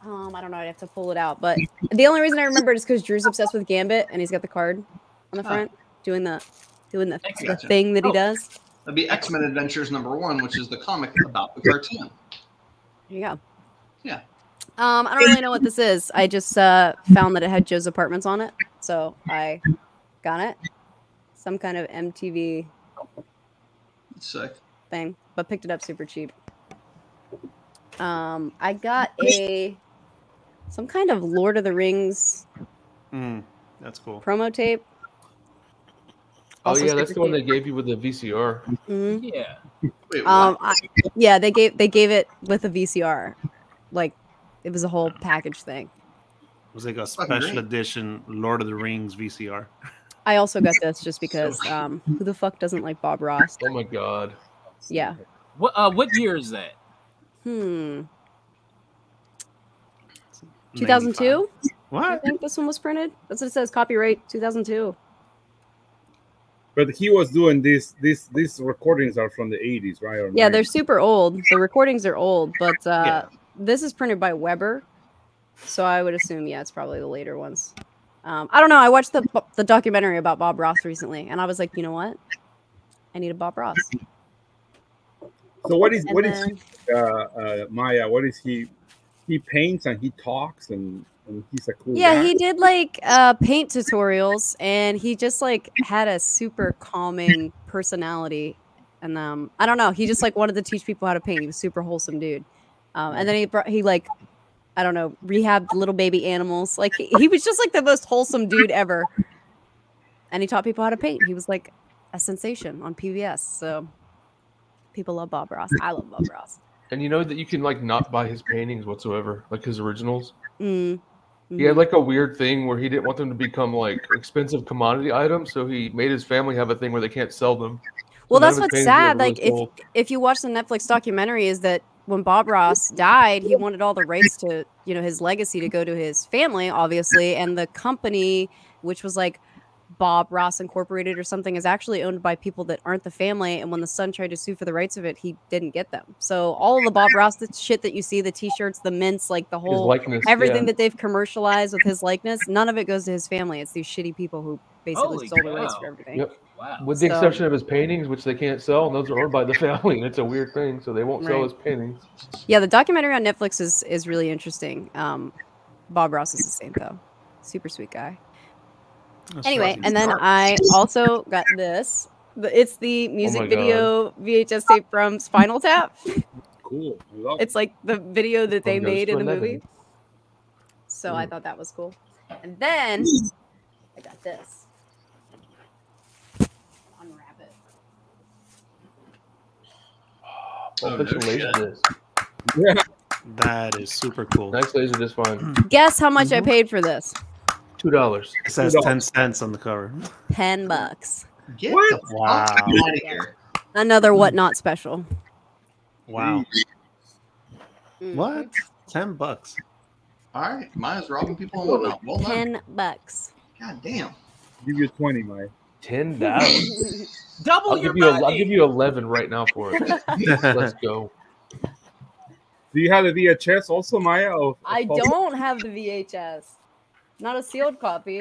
Um, I don't know. I'd have to pull it out. But the only reason I remember it is because Drew's obsessed with Gambit, and he's got the card on the front, oh. doing the doing the, the thing that oh. he does. That'd be X-Men Adventures number one, which is the comic about the cartoon. There you go. Yeah. Um, I don't really know what this is. I just uh, found that it had Joe's Apartments on it, so I got it. Some kind of M T V Sick. thing, but picked it up super cheap. Um, I got a... some kind of Lord of the Rings mm, that's cool. promo tape. Also oh, yeah, that's the tape. one they gave you with the V C R. Mm-hmm. Yeah. Wait, um, I, yeah, they gave they gave it with a V C R. Like, it was a whole package thing. It was like a special edition Lord of the Rings V C R. I also got this just because um, who the fuck doesn't like Bob Ross? Oh, my God. Yeah. What, uh, what year is that? Hmm. two thousand two? What? I think this one was printed. That's what it says. Copyright two thousand two. But he was doing this. These these recordings are from the eighties, right? Or yeah, they're super old. The recordings are old, but uh, yeah. this is printed by Weber. So I would assume, yeah, it's probably the later ones. Um, I don't know. I watched the, the documentary about Bob Ross recently, and I was like, you know what? I need a Bob Ross. So what is, what then, is he, uh, uh, Maya, what is he... he paints and he talks and, and he's a cool yeah, guy. He did like uh, paint tutorials and he just like had a super calming personality. And um, I don't know, he just like wanted to teach people how to paint. He was a super wholesome dude. Um, and then he brought, he like, I don't know, rehabbed little baby animals. Like he, he was just like the most wholesome dude ever. And he taught people how to paint. He was like a sensation on P B S. So people love Bob Ross. I love Bob Ross. And you know that you can like not buy his paintings whatsoever, like his originals. Mm. Mm-hmm. He had like a weird thing where he didn't want them to become like expensive commodity items. So he made his family have a thing where they can't sell them. Well, so that's what's sad. Like if, if you watch the Netflix documentary is that when Bob Ross died, he wanted all the rights to, you know, his legacy to go to his family, obviously. And the company, which was like Bob Ross Incorporated or something, is actually owned by people that aren't the family. And when the son tried to sue for the rights of it, he didn't get them. So all of the Bob Ross the shit that you see, the T-shirts, the mints, like the whole likeness, everything yeah. that they've commercialized with his likeness, none of it goes to his family. It's these shitty people who basically Holy stole cow. the rights for everything. Yep. Wow. With the so, exception of his paintings, which they can't sell, and those are owned by the family, and it's a weird thing, so they won't right. sell his paintings. Yeah, the documentary on Netflix is is really interesting. Um, Bob Ross is the same though, super sweet guy. That's anyway, crazy. And then I also got this. It's the music oh video V H S tape from Spinal Tap. Cool. Love it's like the video that they made in the eleven. Movie. So mm. I thought that was cool. And then I got this. Oh, that's no laser disc. Yeah. That is super cool. Nice laser disc one. Guess how much mm-hmm. I paid for this? Two dollars. It says two dollars. ten cents on the cover. Ten bucks. Get what? Wow. Another whatnot special. Wow. Mm. What? Ten bucks. All right. Mine's robbing people on whatnot. Well ten done. bucks. God damn. Give you twenty, Mike. Ten dollars. Double I'll your give you money. A, I'll give you eleven right now for it. Let's go. Do you have the V H S also, Maya? Or, or I don't it? have the V H S. Not a sealed copy.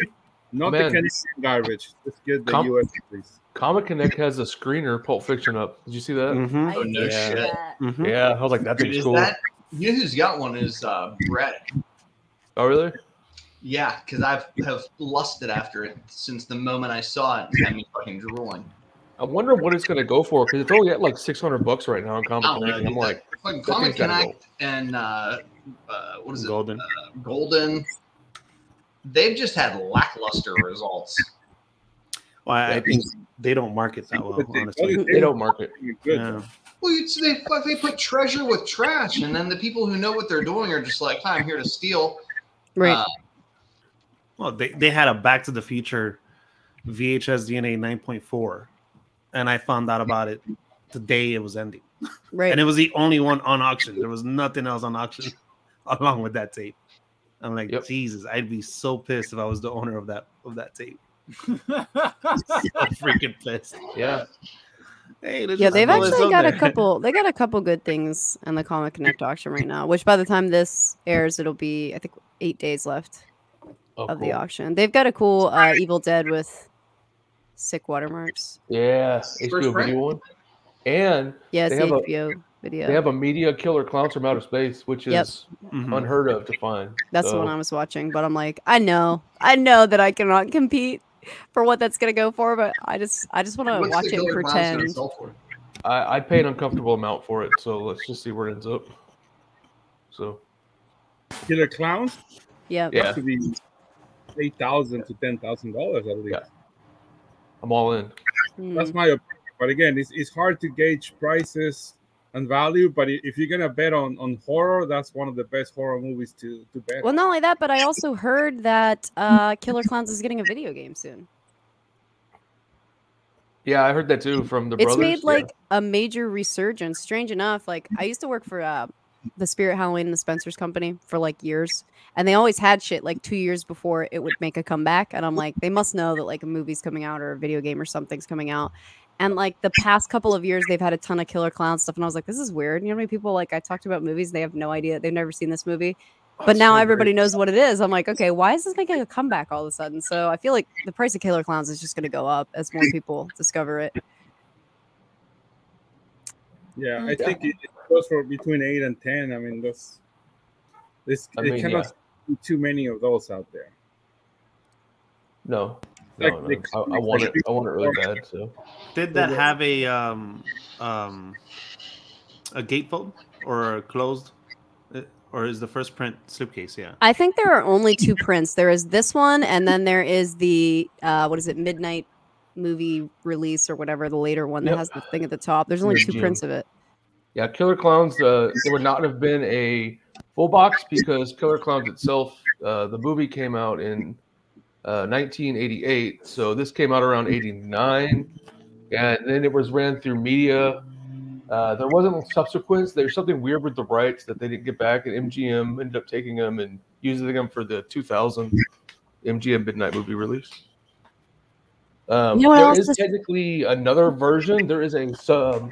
Not Man. the Canadian garbage. Let's get the Com U S, please. Comic Connect has a screener Pulp Fiction up. Did you see that? Mm -hmm. Oh, no yeah. shit. Mm -hmm. Yeah, I was like, that's is cool. That, you know who's got one is uh, Brett. Oh, really? Yeah, because I've have lusted after it since the moment I saw it. It's got me fucking drooling. I wonder what it's going to go for because it's only at like six hundred bucks right now on Comic Connect. And I'm like, like Comic Connect and uh, uh, what is Golden. it? Uh, Golden. They've just had lackluster results. Well, I, I think they don't market that well. Honestly, they don't market. Yeah. Well, you they they put treasure with trash, and then the people who know what they're doing are just like, "Hi, I'm here to steal." Right. Uh, Well, they, they had a Back to the Future V H S D N A nine point four, and I found out about it the day it was ending. Right. And it was the only one on auction. There was nothing else on auction along with that tape. I'm like, yep. Jesus, I'd be so pissed if I was the owner of that of that tape. So freaking pissed. Yeah. Hey, yeah, they've actually got there. a couple. They got a couple good things in the Comic Connect auction right now, which by the time this airs, it'll be I think eight days left. Oh, of cool. the auction. They've got a cool uh, Evil Dead with sick watermarks. Yeah, H B O video one. And yes, yeah, they have H B O a, video. They have a Media Killer Clowns from Outer Space, which yep. is mm-hmm. unheard of to find. That's so. the one I was watching, but I'm like, I know, I know that I cannot compete for what that's gonna go for, but I just, I just want to watch it and pretend. I, I pay an uncomfortable amount for it, so let's just see where it ends up. So, Killer Clowns. Yep. Yeah. Eight thousand to ten thousand dollars, I believe. Yeah. I'm all in. Mm. That's my opinion. But again, it's it's hard to gauge prices and value. But if you're gonna bet on on horror, that's one of the best horror movies to to bet. Well, not only that, but I also heard that uh, Killer Clowns is getting a video game soon. Yeah, I heard that too from the. It's brothers. made like yeah. a major resurgence. Strange enough, like I used to work for. Uh, The Spirit Halloween and the Spencer's company for like years, and they always had shit like two years before it would make a comeback. And I'm like, they must know that like a movie's coming out or a video game or something's coming out. And like the past couple of years, they've had a ton of Killer Clown stuff, and I was like, this is weird. You know how many people like I talked about movies, they have no idea, they've never seen this movie, but That's now so everybody great. knows what it is. I'm like, okay, why is this making a comeback all of a sudden? So I feel like the price of Killer Clowns is just going to go up as more people discover it. Yeah, I think it goes for between eight and ten. I mean, that's This I mean, cannot yeah. be too many of those out there. No, no, like, no. I, I want it. I want it really bad. So did that have a um um a gatefold or a closed? Or is the first print slipcase? Yeah. I think there are only two prints. There is this one, and then there is the uh, what is it, midnight movie release or whatever, the later one yep. that has the thing at the top. There's only There's two June. prints of it. Yeah, Killer Klowns. Uh, it would not have been a full box because Killer Klowns itself, uh, the movie came out in uh, nineteen eighty-eight, so this came out around eighty-nine, and then it was ran through media. Uh, there wasn't subsequent. There's something weird with the rights that they didn't get back, and M G M ended up taking them and using them for the two thousand M G M Midnight movie release. Um, you know there is, is technically another version. There is a sub,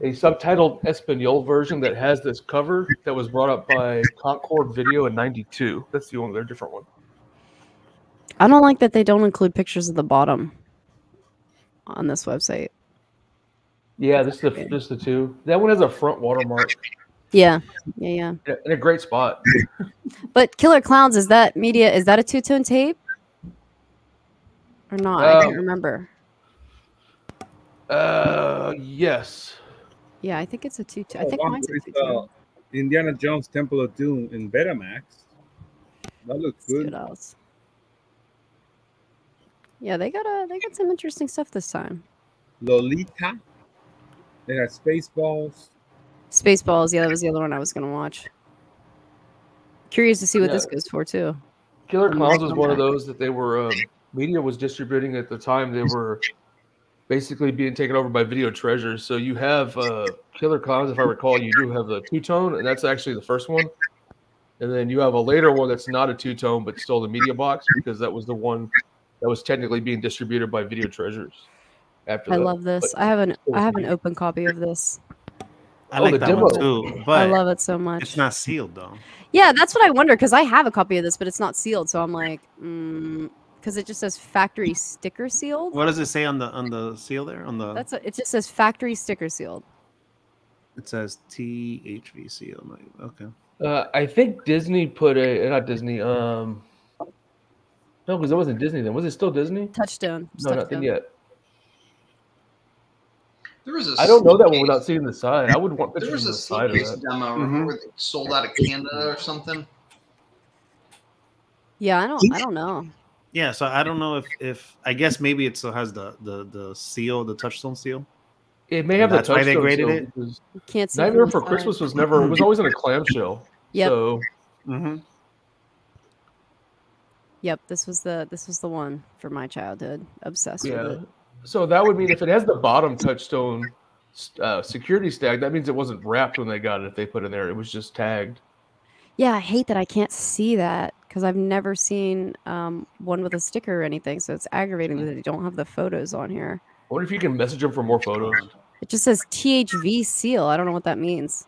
a subtitled Espanol version that has this cover that was brought up by Concord Video in ninety-two. That's the only they're different one. I don't like that they don't include pictures of the bottom on this website. Yeah, this is the, this is the two. That one has a front watermark. Yeah, yeah, yeah. yeah in a great spot. But Killer Klowns, is that media? Is that a two-tone tape or not? Um, I can't remember. Uh, yes. Yeah, I think it's a two-tone. Oh, I think wow, mine's a two-tone. Uh, Indiana Jones: Temple of Doom in Betamax. That looks good. What else? Yeah, they got a they got some interesting stuff this time. Lolita. They had Spaceballs. Spaceballs, yeah, that was the other one I was going to watch. Curious to see what yeah. this goes for, too. Killer Klowns was one of those that they were, um, media was distributing at the time. They were basically being taken over by Video Treasures. So you have uh, Killer Klowns, if I recall, you do have the two-tone, and that's actually the first one. And then you have a later one that's not a two-tone, but still the media box, because that was the one that was technically being distributed by Video Treasures. After I that. love this. But I have an I have an open copy of this. I like oh, that demo. one too. But I love it so much. It's not sealed though. Yeah, that's what I wonder because I have a copy of this, but it's not sealed. So I'm like, because mm, it just says factory sticker sealed. What does it say on the on the seal there? On the that's a, it just says factory sticker sealed. It says T H V sealed. Like, okay. Uh, I think Disney put a not Disney. Um, no, because it wasn't Disney then. Was it still Disney? Touchstone. No, Touchstone. Nothing yet. There was a I don't know that one without seeing the side. I would want there was a the side of that. demo mm-hmm. where they sold out of Canada or something. Yeah, I don't. I don't know. Yeah, so I don't know if if I guess maybe it still has the the the seal, the Touchstone seal. It may have the Touchstone. That's why they graded it. You can't see Nightmare Before Christmas was never. It was always in a clamshell. Yep. So. Mm-hmm. Yep. This was the this was the one for my childhood. Obsessed yeah. with it. So that would mean if it has the bottom Touchstone uh, security tag, that means it wasn't wrapped when they got it. If they put in there, it was just tagged. Yeah, I hate that I can't see that because I've never seen um, one with a sticker or anything. So it's aggravating that they don't have the photos on here. I wonder if you can message them for more photos. It just says T H V seal. I don't know what that means.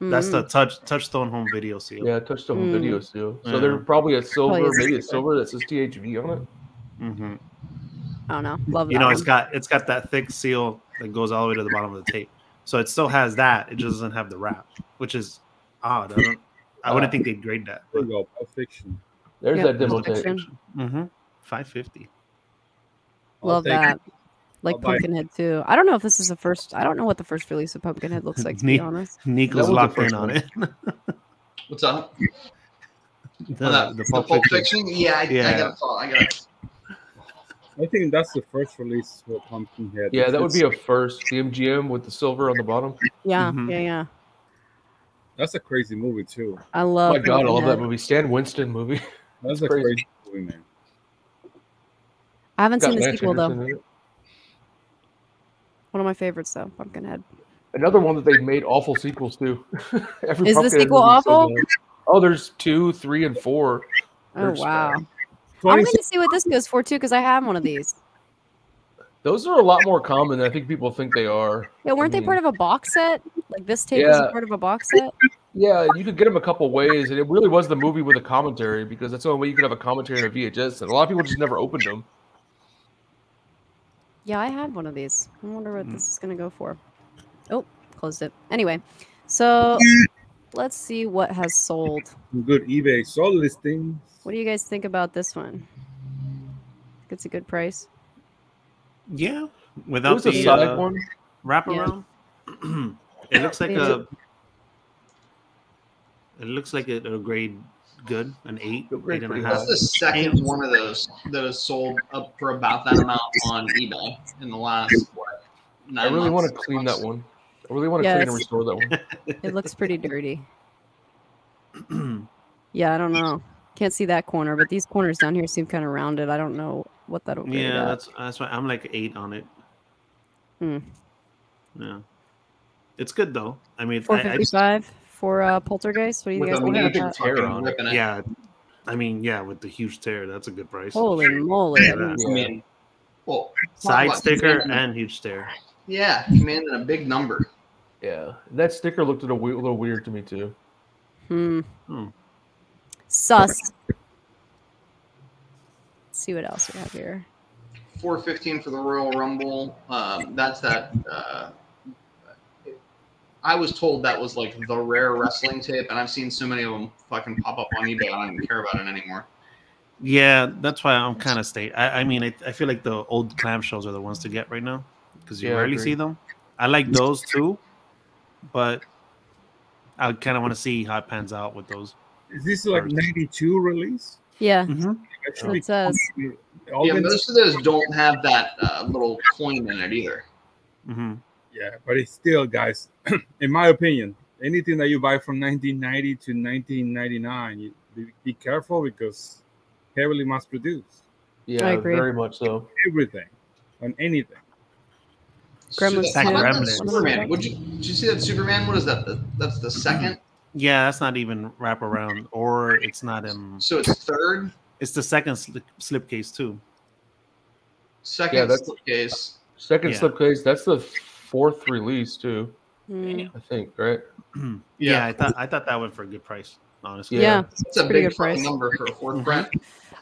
That's the touch Touchstone home video seal. Yeah, Touchstone home mm. video seal. So yeah. they're probably a silver, probably maybe a silver that says T H V on it. Mm-hmm. I don't know. Love you know, one. it's got it's got that thick seal that goes all the way to the bottom of the tape, so it still has that. It just doesn't have the wrap, which is odd. I, don't, I wouldn't uh, think they'd grade that. There you go. Pulp Fiction. There's yep, that demo tape. Mm-hmm. Five fifty. Love that. It. Like I'll Pumpkinhead too. I don't know if this is the first. I don't know what the first release of Pumpkinhead looks like. To ne be honest, Nico's locked in on it. What's up? The, the, the Pulp, Pulp Fiction. Fiction. Yeah, I, yeah. I got I got. I think that's the first release for Pumpkinhead. Yeah, that would be a first. The M G M with the silver on the bottom. Yeah, mm-hmm. yeah, yeah. That's a crazy movie too. I love. Oh my God, I love that movie. Stan Winston movie. That's, that's a crazy. crazy movie, man. I haven't seen the sequel though. One of my favorites though, Pumpkinhead. Another one that they've made awful sequels to. Every Is the sequel awful? So oh, there's two, three, and four. Oh there's wow. Five. I'm going to see what this goes for, too, because I have one of these. Those are a lot more common than I think people think they are. Yeah, weren't I mean, they part of a box set? Like this tape yeah. was part of a box set? Yeah, you could get them a couple ways, and it really was the movie with a commentary, because that's the only way you could have a commentary on a V H S, and a lot of people just never opened them. Yeah, I had one of these. I wonder what mm. this is going to go for. Oh, closed it. Anyway, so Let's see what has sold. Good eBay sold listings. What do you guys think about this one? It's a good price. Yeah, without was the a Sonic uh, one wraparound, yeah. It looks like a. It looks like a, a grade good, an eight. Grade eight and a half. That's the second eight. One of those that is sold up for about that amount on eBay in the last. What, nine I really months, want to clean months. that one. I really want to yeah, clean and restore that one. It looks pretty dirty. Yeah, I don't know. Can't see that corner, but these corners down here seem kind of rounded. I don't know what that'll be. Yeah, that's that's why I'm like eight on it. Hmm. Yeah, it's good though. I mean, four fifty-five for uh, Poltergeist. What do you guys think about that? Tear on it. Yeah, I mean, yeah, with the huge tear, that's a good price. Holy moly! I mean, I mean well, side sticker and huge tear. Yeah, commanding a big number. Yeah, that sticker looked a little weird to me too. Hmm. Hmm. Sus. Let's see what else we have here. four fifteen for the Royal Rumble. Um, that's that. Uh, I was told that was like the rare wrestling tape, and I've seen so many of them fucking pop up on eBay. I don't even care about it anymore. Yeah, that's why I'm kind of staying. I, I mean, I, I feel like the old clamshells are the ones to get right now because you yeah, rarely see them. I like those too, but I kind of want to see how it pans out with those. Is this like ninety-two release? Yeah. Mm-hmm. Actually, it says. Yeah, most of those don't have that uh, little coin in it either. Mm-hmm. Yeah, but it's still, guys, in my opinion, anything that you buy from nineteen ninety to nineteen ninety-nine, you be, be careful because heavily mass produced. Yeah, I agree. Very much so. Everything, on anything. Gremlins. So Superman. Would you, did you see that Superman? What is that? The, that's the second? Yeah, that's not even wraparound, or it's not in. So it's third. It's the second slip, slip case too. Second yeah, that's, slipcase. Second yeah. slipcase. That's the fourth release too. Mm. I think, right? yeah, yeah, I thought I thought that went for a good price. Honestly, yeah, it's yeah. a pretty big good price number for a fourth print.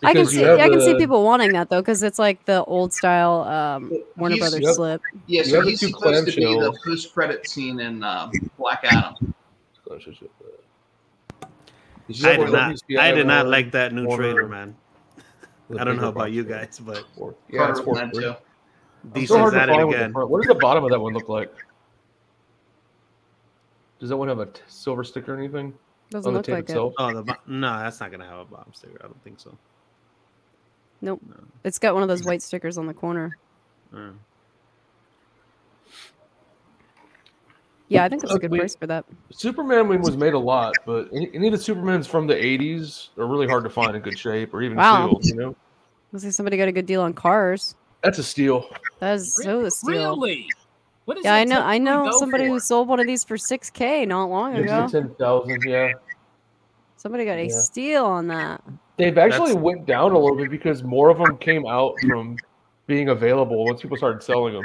I can see, I can the, see people wanting that though, because it's like the old style um, Warner Brothers yep. slip. Yeah, so he's supposed to be the post credit scene in uh, Black Adam. I did not. I did not like that new trailer, man. I don't know about you guys, but yeah, it's worth it. D C's at it again. What does the bottom of that one look like? Does that one have a silver sticker or anything? Doesn't look like it. Oh, the no, that's not gonna have a bottom sticker. I don't think so. Nope. No. It's got one of those white stickers on the corner. Mm. Yeah, I think that's a good uh, we, price for that. Superman was made a lot, but any, any of the Supermans from the eighties are really hard to find in good shape or even wow. sealed, you know? Looks like somebody got a good deal on cars. That's a steal. That is so a steal. Really? What is yeah, I know I know somebody for? who sold one of these for six K not long ago. ten thousand, yeah. Somebody got yeah. a steal on that. They've actually that's... went down a little bit because more of them came out from being available once people started selling them.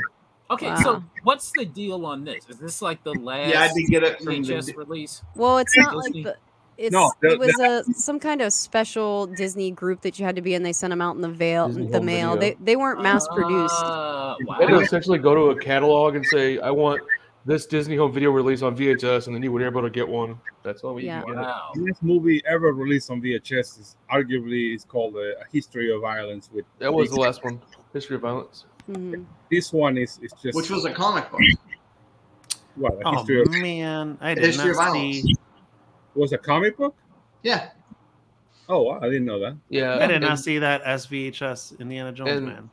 Okay, wow. so what's the deal on this? Is this like the last yeah, I did get it from H S the... release? Well, it's not like the, it's no, the, it was the... a some kind of special Disney group that you had to be in. They sent them out in the veil, Disney the mail. Video. They they weren't mass produced. Uh, wow. They would essentially go to a catalog and say, "I want this Disney home video release on V H S," and then you were able to get one. That's all we yeah. get. Wow. The best movie ever released on V H S is arguably is called A History of Violence. With that was the last one, History of Violence. Mm-hmm. This one is, is just which was a comic book. Well, a oh history of, man, I did history not of see. Violence. Was a comic book? Yeah. Oh, wow. I didn't know that. Yeah, I did not and, see that as V H S Indiana Jones and, man.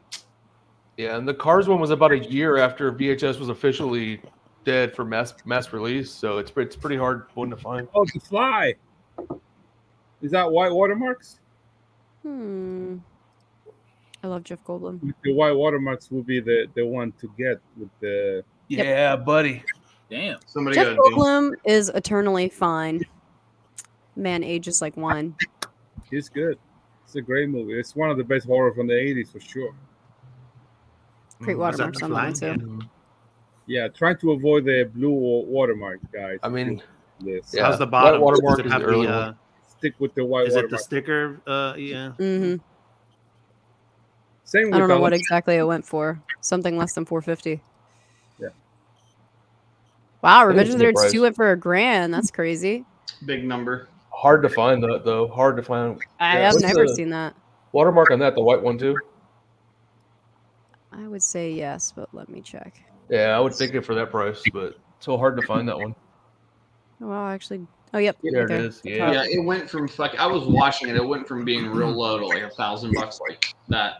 Yeah, and the Cars one was about a year after V H S was officially dead for mass mass release, so it's it's pretty hard one to find. Oh, The Fly. Is that white watermarks? Hmm. I love Jeff Goldblum. The white watermarks will be the, the one to get with the yep. yeah, buddy. Damn, somebody. Jeff Goldblum is eternally fine. Man ages like wine. He's good. It's a great movie. It's one of the best horror from the eighties for sure. Great watermarks on that too. Yeah, try to avoid the blue watermark, guys. I mean, yes. Yeah. How's the bottom white watermark? Does it have the, uh, stick with the white. Is watermark. It the sticker? Uh, yeah. Mm-hmm. Same with I don't know what exactly it went for. Something less than four fifty. Yeah. Wow, Revenge of the Nerds two went for a grand. That's crazy. big number. Hard to find that though. Hard to find. I yeah. have What's never seen that. Watermark on that, the white one too. I would say yes, but let me check. Yeah, I would think it for that price, but it's so hard to find that one. Well, actually, oh yep, there okay. it is. Yeah, yeah, it went from fuck. I was watching it. It went from being real low to like a thousand bucks, like that.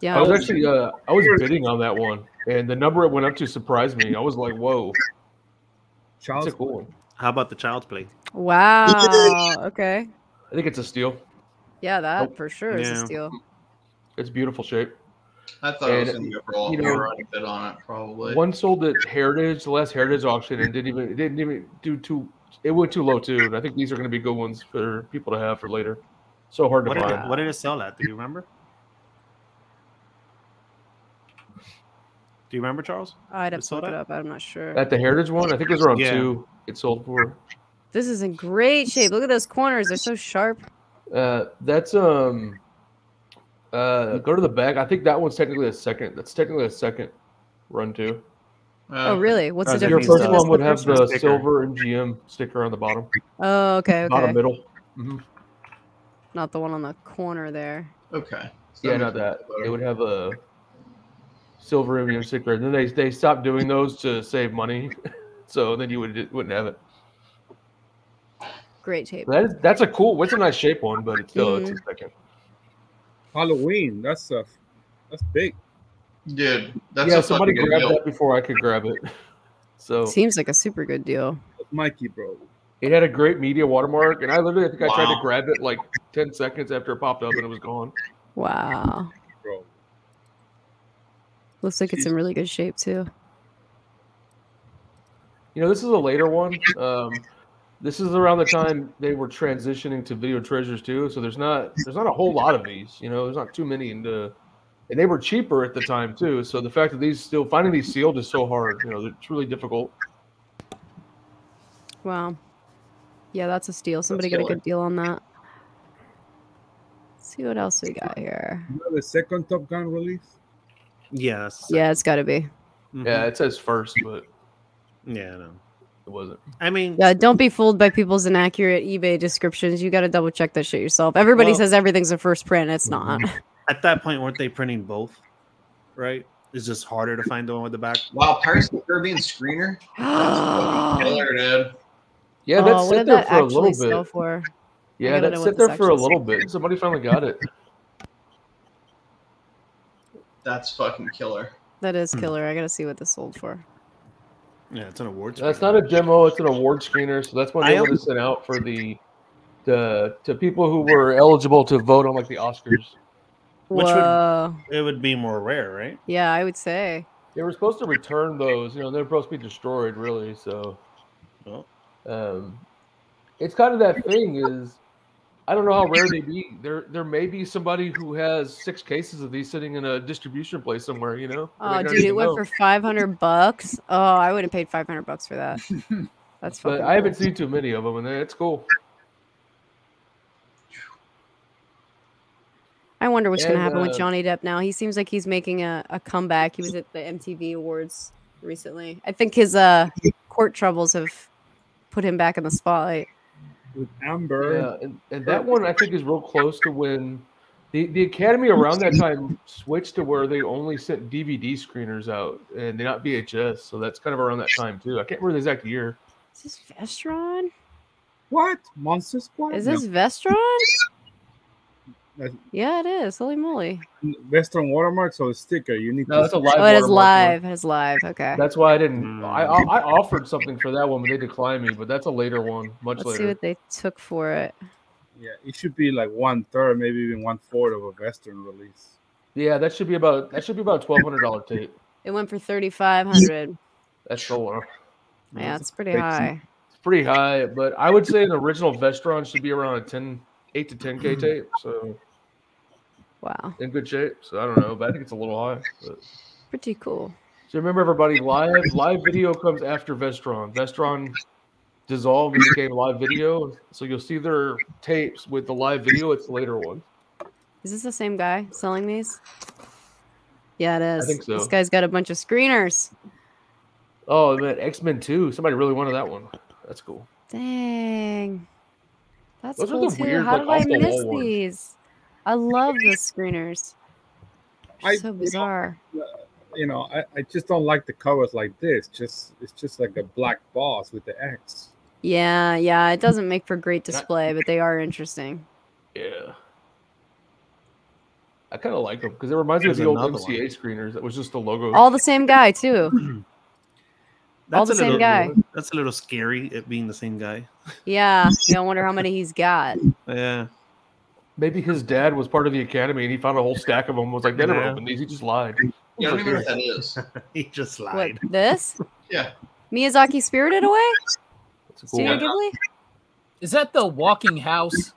Yeah, I was actually uh, I was bidding on that one, and the number it went up to surprised me. I was like, whoa. Child's That's a cool one. How about the Child's Play? Wow. Okay. I think it's a steal. Yeah, that oh, for sure yeah. is a steal. It's beautiful shape. I thought and, it was in the overall you know, ironic bid on it, probably. One sold at Heritage, the last Heritage auction, and didn't even it didn't even do too. It went too low too, and I think these are going to be good ones for people to have for later. So hard to what find. Did it, what did it sell at? Do you remember? Do you remember, Charles? I'd have to look it up. I'm not sure. At the Heritage one, I think it was around yeah. two. It sold for. This is in great shape. Look at those corners; they're so sharp. Uh, that's um. Uh, go to the back. I think that one's technically a second. That's technically a second run too. Uh, oh really? What's uh, the difference? Your first one would have the sticker. Silver M G M sticker on the bottom. Oh okay. Okay. Bottom middle. Mm-hmm. Not the one on the corner there. Okay. So yeah, not that. It would have a. Silver M G M sticker, and then they they stopped doing those to save money, so then you would wouldn't have it. Great shape. That is that's a cool. What's a nice shape one, but it's still mm. it's a second. Halloween. That's a that's big, dude. That's yeah. Somebody grabbed deal. that before I could grab it. So seems like a super good deal, Mikey, bro. It had a great media watermark, and I literally think wow. I tried to grab it like ten seconds after it popped up, and it was gone. Wow. Looks like it's in really good shape too. You know, this is a later one. Um, this is around the time they were transitioning to Video Treasures too. So there's not there's not a whole lot of these. You know, there's not too many, and and they were cheaper at the time too. So the fact that these still finding these sealed is so hard. You know, it's really difficult. Wow, yeah, that's a steal. Somebody got a good deal on that. Let's see what else we got here. You know the second Top Gun release. Yes. Yeah, it's got to be. Mm-hmm. Yeah, it says first, but yeah, no, it wasn't. I mean, yeah, don't be fooled by people's inaccurate eBay descriptions. You got to double check that shit yourself. Everybody well, says everything's a first print. It's not. At that point, weren't they printing both? Right? It's just harder to find the one with the back. Wow, Pirates of the Caribbean screener. Killer, dude. Yeah, that's oh, sit there that for a little bit. For? Yeah, that's sit there for a little bit. Somebody finally got it. That's fucking killer. That is killer. I gotta see what this sold for. Yeah, it's an award screener. That's not a demo. It's an award screener. So that's what they want to send out for the, the to people who were eligible to vote on like the Oscars. Which Whoa. would it would be more rare, right? Yeah, I would say they were supposed to return those. You know, they're supposed to be destroyed, really. So, well. um, it's kind of that thing is. I don't know how rare they be. There, there may be somebody who has six cases of these sitting in a distribution place somewhere. You know? Oh, dude, it went know. for five hundred bucks. Oh, I would have paid five hundred bucks for that. That's. But I haven't cool. seen too many of them, and it's cool. I wonder what's going to happen uh, with Johnny Depp now. He seems like he's making a, a comeback. He was at the M T V Awards recently. I think his uh, court troubles have put him back in the spotlight. With Amber, yeah, and, and that one I think is real close to when the, the Academy around that time switched to where they only sent D V D screeners out and not V H S, so that's kind of around that time too. I can't remember the exact year. Is this Vestron? What Monster Squad? Is this no. Vestron? Yeah, it is. Holy moly! Vestron watermark, so a sticker. You need. No, that's a live. Oh, it is live. It is live. Okay. That's why I didn't. I, I I offered something for that one, but they declined me. But that's a later one, much Let's later. Let's see what they took for it. Yeah, it should be like one third, maybe even one fourth of a Vestron release. Yeah, that should be about that should be about twelve hundred dollar tape. It went for thirty five hundred. That's the one. Yeah, it's pretty it's, high. It's pretty high, but I would say an original Vestron should be around a ten eight to ten k tape. So. Wow. In good shape. So I don't know, but I think it's a little high. But. Pretty cool. So remember everybody, live live video comes after Vestron. Vestron dissolved and became live video. So you'll see their tapes with the live video. It's the later one. Is this the same guy selling these? Yeah, it is. I think so. This guy's got a bunch of screeners. Oh, man, X-Men two. Somebody really wanted that one. That's cool. Dang. That's Those cool, too. Weird, How like, did I miss these? I love the screeners. They're I, so bizarre. You know, you know I, I just don't like the covers like this. Just It's just like a black boss with the X. Yeah, yeah. It doesn't make for great display, but they are interesting. Yeah. I kind of like them because it reminds There's me of the old M C A one. Screeners. That was just the logo. All the same guy, too. That's all the same little, guy. That's a little scary, it being the same guy. Yeah, I wonder how many he's got. Yeah. Maybe his dad was part of the academy and he found a whole stack of them and was like, they never yeah. opened these. He just lied. Yeah, I don't even know what that is. He just lied. What, this? Yeah. Miyazaki Spirited Away? That's a cool Studio Ghibli? Is that the walking house?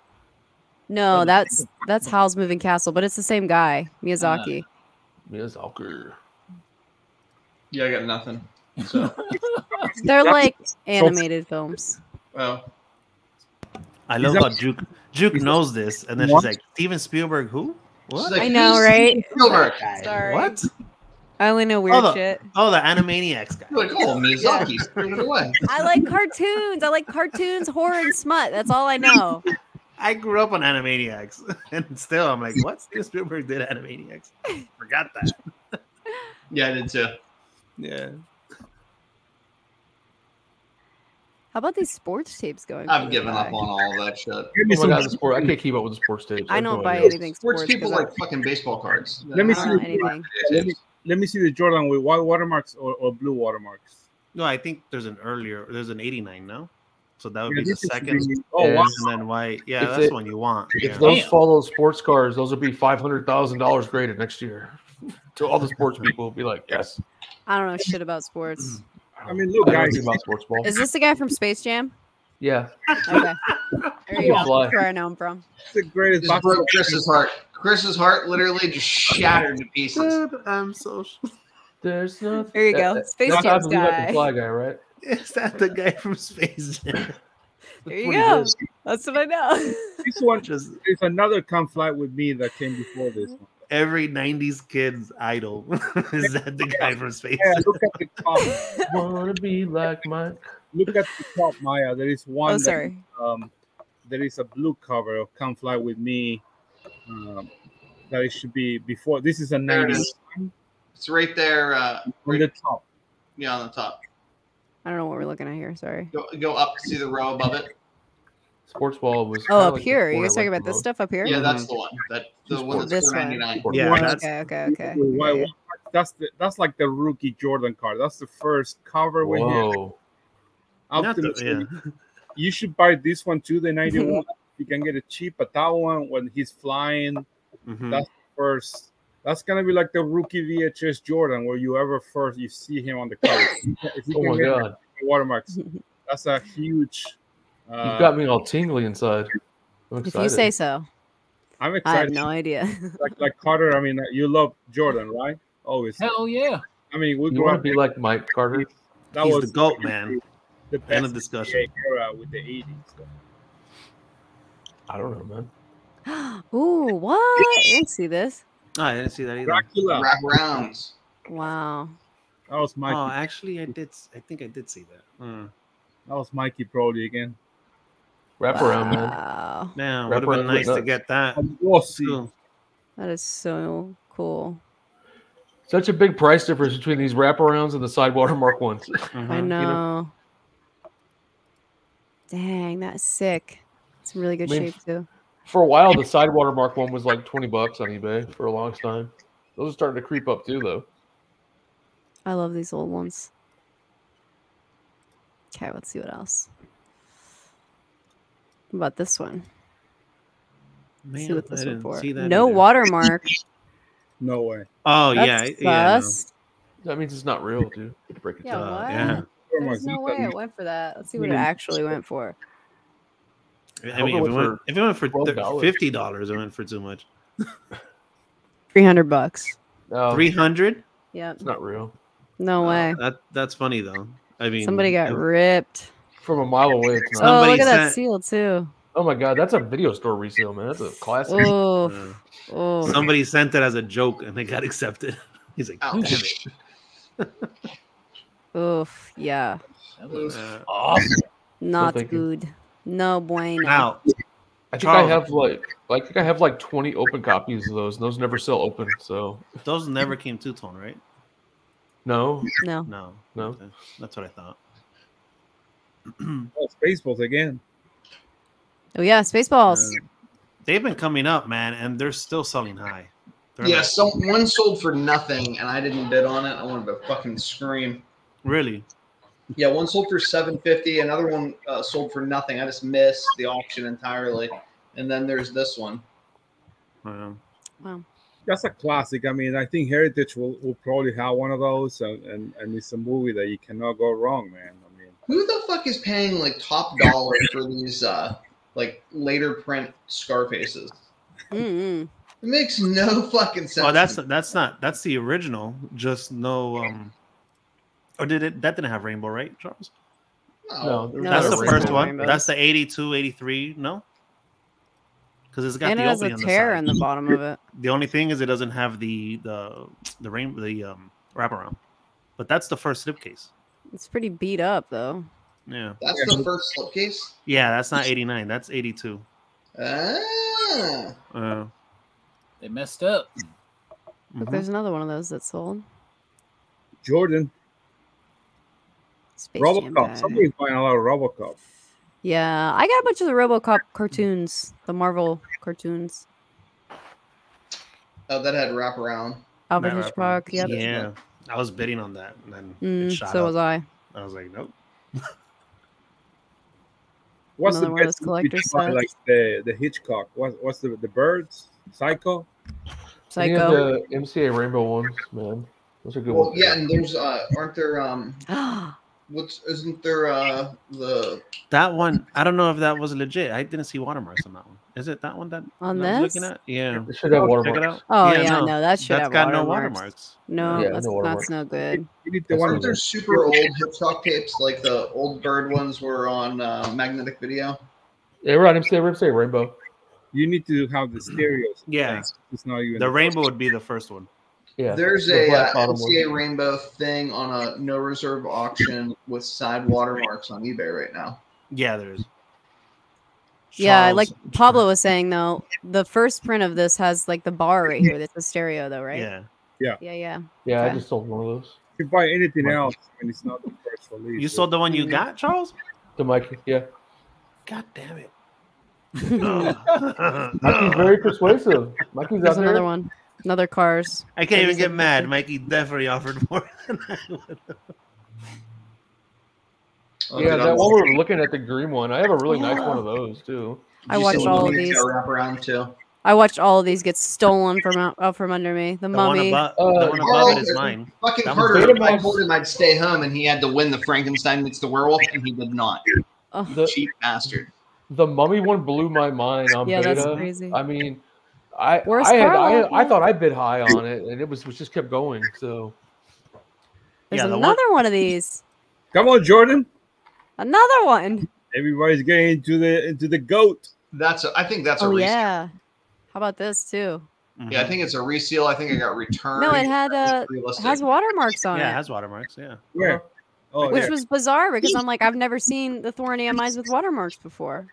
No, that's that's Howl's Moving Castle, but it's the same guy, Miyazaki. Uh, Miyazaki. Yeah, I got nothing. So. They're like animated films. Well, I love how Duke Duke knows this, and then what? she's like, "Steven Spielberg, who? What? Like, I know, right? Spielberg, sorry. What? I only know weird oh, the, shit. Oh, the Animaniacs guy. Like, oh, Miyazaki, yeah. I like cartoons. I like cartoons, horror, and smut. That's all I know. I grew up on Animaniacs, and still, I'm like, what? Steven Spielberg did Animaniacs? I forgot that. Yeah, I did too. Yeah." How about these sports tapes going? I've given up on all that shit. Oh God, sport, I can't keep up with the sports tapes. I, I don't buy anything sports. Sports people like I... fucking baseball cards. Let me see anything. Let me, let me see the Jordan with white watermarks or, or blue watermarks. No, I think there's an earlier. There's an eighty-nine now, so that would yeah, be the second. Be, oh, wow. And then white. Yeah, if that's the one you want. If yeah. those Damn. follow sports cars, those would be five hundred thousand dollars graded next year. So all the sports people will be like, yes. I don't know shit about sports. I mean, look, guys. Is this the guy from Space Jam? Yeah. Okay. There you go. That's where I know him from. It's the greatest. Just broke Chris's heart. Chris's heart literally just shattered to pieces. I'm so. There's no. There you go. Space Jam guy. The fly guy, right? Is that the guy from Space Jam? There you go. That's what I know. This one just. It's another "Come Fly with Me" that came before this one. Every nineties kid's idol is that the guy from Space Jam? Yeah, look at the top. Wanna be like Mike? Look at the top, Maya. There is one. Oh, sorry. That, um, there is a blue cover of "Come Fly with Me." Um, that it should be before. This is a nineties. It's right there. Uh, right on the top. Yeah, on the top. I don't know what we're looking at here. Sorry. Go, go up. See the row above it. Sports ball was oh up like here. You guys talking about this stuff up here? Yeah, that's the one. That the Sports. one that's four ninety-nine. Yeah, that's, okay, okay, okay. Why, why, that's the that's like the rookie Jordan card. That's the first cover we had. Yeah. You should buy this one too. The ninety-one. You can get it cheap. But that one when he's flying, mm-hmm. that's the first. That's gonna be like the rookie V H S Jordan where you ever first you see him on the cover. If you oh can my get god! It, watermarks. That's a huge. You've got me all tingly inside. If you say so. I'm excited. I have no idea. like, like Carter, I mean, you love Jordan, right? Always. Hell yeah. I mean, we want to be like Mike Carter. That He's was the GOAT, man. The best End of discussion. Era with the eighties. So. I don't know, man. Ooh, what? I didn't see this. Oh, I didn't see that either. Dracula. Rock rounds. Wow. That was Mike. Oh, actually, I did. I think I did see that. Mm. That was Mikey Brody again. Wrap around, wow. man. Man, would have been nice to get that. That is so cool. Such a big price difference between these wraparounds and the side watermark ones. Mm-hmm. I know. You know. Dang, that's sick. It's in really good I mean, shape too. For a while, the side watermark one was like twenty bucks on eBay for a long time. Those are starting to creep up too, though. I love these old ones. Okay, let's see what else. What about this one? Man, see what this one for. No either. Watermark. No way. Oh that's yeah, sus. yeah. No. That means it's not real, dude. Break it yeah, down. What? Yeah. There's no way it went for that. Let's see what it actually went for. I mean, if it went, if it went for fifty dollars, it went for too much. Three hundred bucks. Oh. Three hundred? Yeah. It's not real. No uh, way. That that's funny though. I mean, somebody got ripped. From a mile away. It's not. Oh, Somebody look at sent... that seal, too. Oh, my God. That's a video store resale, man. That's a classic. Oh, yeah. oh. Somebody sent it as a joke, and they got accepted. He's like, oh, damn it. Oof, yeah. That was awesome. Not so good. No bueno. Ow. I think Charles. I have like, like I think I have like twenty open copies of those, and those never sell open. So those never came two tone, right? No, no, no, no. Okay. That's what I thought. Oh, Spaceballs again. Oh yeah, Spaceballs. Uh, they've been coming up, man, and they're still selling high. They're yeah, so one sold for nothing, and I didn't bid on it. I wanted to fucking scream. Really? Yeah, one sold for seven fifty. Another one uh, sold for nothing. I just missed the auction entirely. And then there's this one. Wow. Wow. That's a classic. I mean, I think Heritage will, will probably have one of those. And, and, and it's a movie that you cannot go wrong, man. I mean, who the fuck is paying like top dollar for these uh, like later print Scarfaces? Mm-hmm. It makes no fucking sense. Oh, that's that's not that's the original. Just no. Um... Or did it? That didn't have Rainbow, right, Charles? No, no that's the first one. Rainbows. That's the eighty-two, eighty-three. No, because it's got and the it has a tear on the, in the bottom of it. The only thing is, it doesn't have the the the rain the um, wraparound. But that's the first slipcase. It's pretty beat up, though. Yeah, that's the first slipcase. Yeah, that's not eighty-nine. That's eighty-two. Ah, uh, they messed up. But mm-hmm. There's another one of those that sold. Jordan. Space RoboCop. Somebody's buying a lot of RoboCop. Yeah, I got a bunch of the RoboCop cartoons, the Marvel cartoons. Oh, that had wraparound. Alfred Hitchcock. Yep. Yeah, I was bidding on that, and then mm, it shot so up. was I. I was like, nope. What's Another the best collector stuff? Like the the Hitchcock? What, what's the the birds? Psycho. Psycho. The M C A Rainbow ones, man. Those are good well, ones. Yeah, and there's uh, aren't there um. What's isn't there uh the that one? I don't know if that was legit. I didn't see watermarks on that one. Is it that one that on this? I was looking at? Yeah, it should have watermarks. Oh, yeah, yeah no. no, that should that's have got watermarks. no watermarks. No, yeah, that's, no watermarks. that's no good. The ones are super old Hitchcock tapes, like the old bird ones were on uh, magnetic video. Yeah, right. I'm saying, I'm saying rainbow. You need to have the stereos. Yeah, it's, it's not even the, the rainbow would be the first one. Yeah, There's the a uh, M C A Rainbow thing on a no reserve auction with side watermarks on eBay right now. Yeah, there is. Yeah, like Pablo was saying though, the first print of this has like the bar right here. That's a stereo though, right? Yeah, yeah, yeah, yeah. Yeah, okay. I just sold one of those. You can buy anything else when it's not the first release. You sold the one you got, Charles? The Mike, yeah. God damn it! Mikey's very persuasive. Mikey's There's out another there. one. Another cars. I can't even get mad. Mikey definitely offered more than I would. Yeah, that one we're looking at, the green one. I have a really yeah. nice one of those too. I watched all of these. Wrap around too. I watched all of these get stolen from out oh, from under me. The, the mummy. One above, uh, the one above oh, it is mine. Fucking Carter. I told him I'd stay home, and he had to win the Frankenstein meets the werewolf, and he did not. Oh. The cheap bastard. The mummy one blew my mind on yeah, beta. That's crazy. I mean. I I, had, I I thought I bid high on it, and it was, was just kept going. So there's yeah, the another one. one of these. Come on, Jordan. Another one. Everybody's getting into the into the goat. That's a, I think that's oh, a reseal. Yeah. How about this too? Mm-hmm. Yeah, I think it's a reseal. I think I got returned. No, it had uh, it has watermarks on yeah, it. Yeah, it has watermarks. Yeah. Where? Oh, Which there. was bizarre because I'm like I've never seen the Thorny M Is with watermarks before.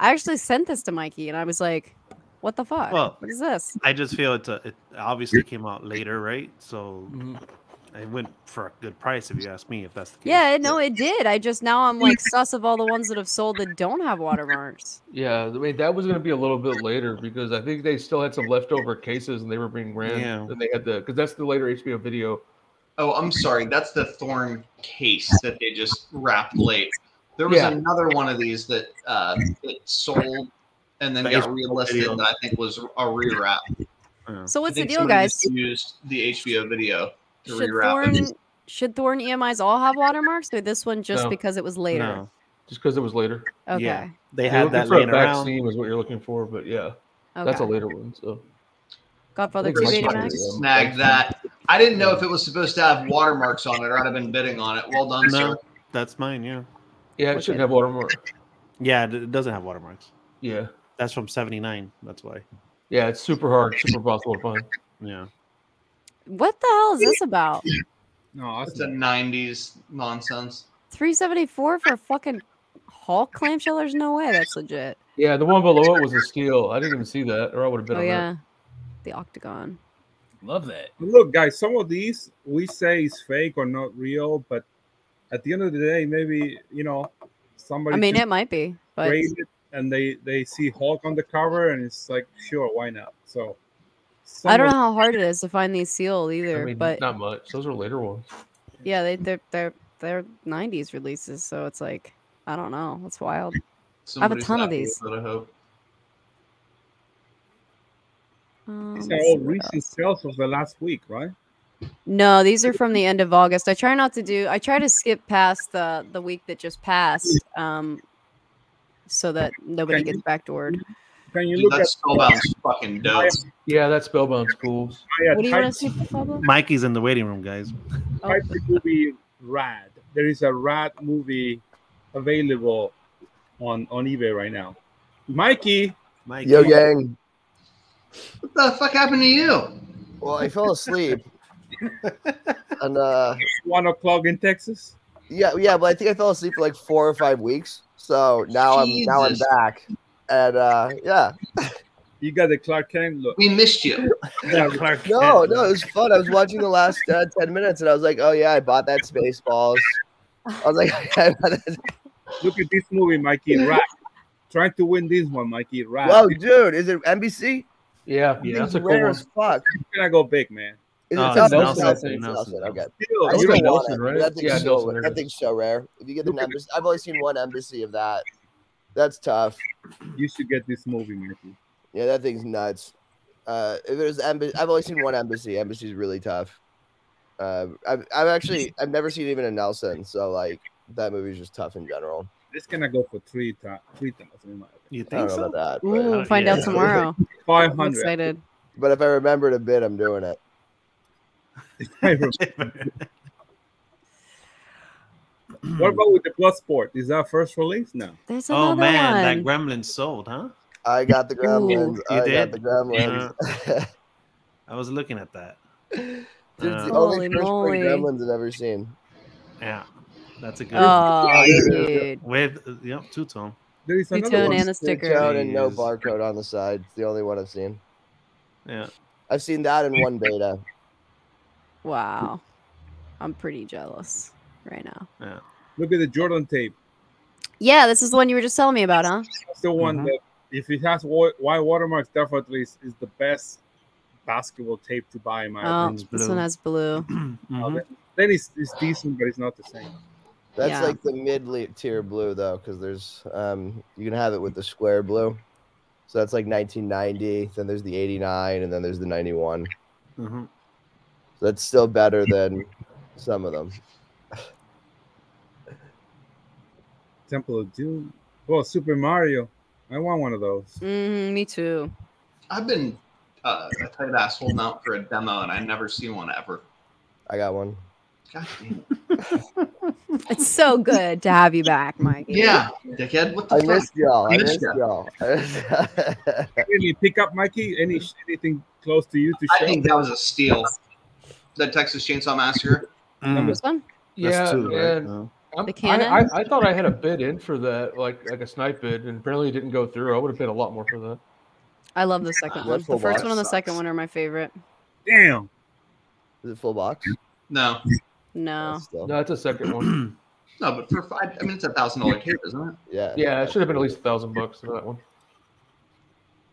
I actually sent this to Mikey, and I was like, "What the fuck? Well, what is this?" I just feel it's a, it obviously came out later, right? So mm-hmm. it went for a good price, if you ask me. If that's the case. Yeah, no, it did. I just now I'm like sus of all the ones that have sold that don't have watermarks. Yeah, I mean that was going to be a little bit later because I think they still had some leftover cases, and they were being ran. Yeah. And they had the because that's the later H B O video. Oh, I'm sorry, that's the Thorn case that they just wrapped late. There was yeah. another one of these that uh, it sold and then the got relisted that I think was a rewrap. Yeah. So what's the deal, guys? Used the H B O video to should rewrap. Thorn, should Thorn E M Is all have watermarks, or this one just no. because it was later? No. Just because it was later. Okay. Yeah. They had that later. Vaccine was what you're looking for, but yeah, okay. that's a later one. So Godfather two eighty-nine. Snagged that. I didn't know yeah. if it was supposed to have watermarks on it, or I'd have been bidding on it. Well done, no, sir. That's mine. Yeah. Yeah, it shouldn't have watermarks. Yeah, it doesn't have watermarks. Yeah. That's from seventy-nine. That's why. Yeah, it's super hard, super possible to find. Yeah. What the hell is this about? No, it's a nineties nonsense. three seventy-four for a fucking Hulk clamshell? There's no way that's legit. Yeah, the one below it was a steal. I didn't even see that, or I would have been. Oh on yeah, that. The octagon. Love that. Look, guys, some of these we say is fake or not real, but at the end of the day, maybe you know somebody. I mean, it might be, but it and they they see Hulk on the cover, and it's like, sure, why not? So I don't know how hard it is to find these sealed either. I mean, but not much. Those are later ones. Yeah, they they're they're they're nineties releases, so it's like I don't know. It's wild. Somebody's I have a ton of these. That I hope. Um, these are all recent sales of the last week, right? No, these are from the end of August. I try not to do. I try to skip past the the week that just passed, um, so that nobody can gets backdoored. Can you Dude, look that at Spellbound's fucking dope? Yeah, that Spellbound's cool. What do you want to see, Pablo? Mikey's in the waiting room, guys. Oh. Type the movie Rad. There is a Rad movie available on on eBay right now. Mikey, Mikey. Yo, gang. What the fuck happened to you? Well, I fell asleep. and uh, one o'clock in Texas. Yeah, yeah, but I think I fell asleep for like four or five weeks. So now Jesus. I'm now I'm back, and uh, yeah. You got the Clark Kent look. We missed you. no, no, no, it was fun. I was watching the last uh, ten minutes, and I was like, oh yeah, I bought that Spaceballs. I was like, I bought that. Look at this movie, Mikey. Right. Trying to win this one, Mikey. Right. Whoa, dude, is it N B C? Yeah, yeah. That's a cool one. As fuck. You're gonna go big, man. Is uh, it Nelson? Nelson, Nelson, Nelson. Nelson. Okay. Still, I still Nelson, right? That thing's yeah, so, so rare. If you get the embassy, I've only seen one embassy of that. That's tough. You should get this movie, Mikey. Yeah, that thing's nuts. Uh, if there's embassy, I've only seen one embassy. Embassy's really tough. Uh, I've I've actually I've never seen even a Nelson, so like. That movie's just tough in general. It's gonna go for three times. Three thousand. You think so? That, but... Ooh, we'll find yeah. out tomorrow. Five hundred. Excited. But if I remember to bid, I'm doing it. What about with the Plus Sport? Is that first release? No. There's another oh man, one. That Gremlin sold, huh? I got the Gremlins. You I did? Got the Gremlins. Yeah. I was looking at that. It's uh, the only first free Gremlins I've ever seen. Yeah. That's a good oh, dude. With yeah, two tone. There is another two-tone and a sticker. Two-tone and no barcode on the side. It's the only one I've seen. Yeah, I've seen that in one beta. Wow, I'm pretty jealous right now. Yeah, look at the Jordan tape. Yeah, this is the one you were just telling me about, huh? That's the one mm-hmm. that if it has white watermarks, definitely is, is the best basketball tape to buy. In my oh, opinion. This one has blue. mm-hmm. oh, then, then it's, it's decent, but it's not the same. That's yeah. like the mid-tier blue, though, because there's um, you can have it with the square blue. So that's like nineteen ninety, then there's the eighty-nine, and then there's the ninety-one. Mm-hmm. So that's still better than some of them. Temple of Doom. Well, Super Mario. I want one of those. Mm, me too. I've been uh, a tight ass holding out for a demo, and I never see one ever. I got one. God damn it. It's so good to have you back, Mike. Yeah, dickhead. What the I fuck? Missed y'all. I missed y'all. Did you pick up, Mikey? Any anything close to you to show? I think that was a steal. That Texas Chainsaw Massacre. Mm. This one? Yeah, two, and right? I'm, the cannon? I, I, I thought I had a bid in for that, like like a snipe bid, and apparently it didn't go through. I would have paid a lot more for that. I love the second uh, one. The first one and the second one are my favorite. Damn. Is it full box? No. No, no, it's a second one. No, but for five, I mean, it's a thousand dollar tape, isn't it? Yeah, yeah, it should have been at least a thousand bucks for that one.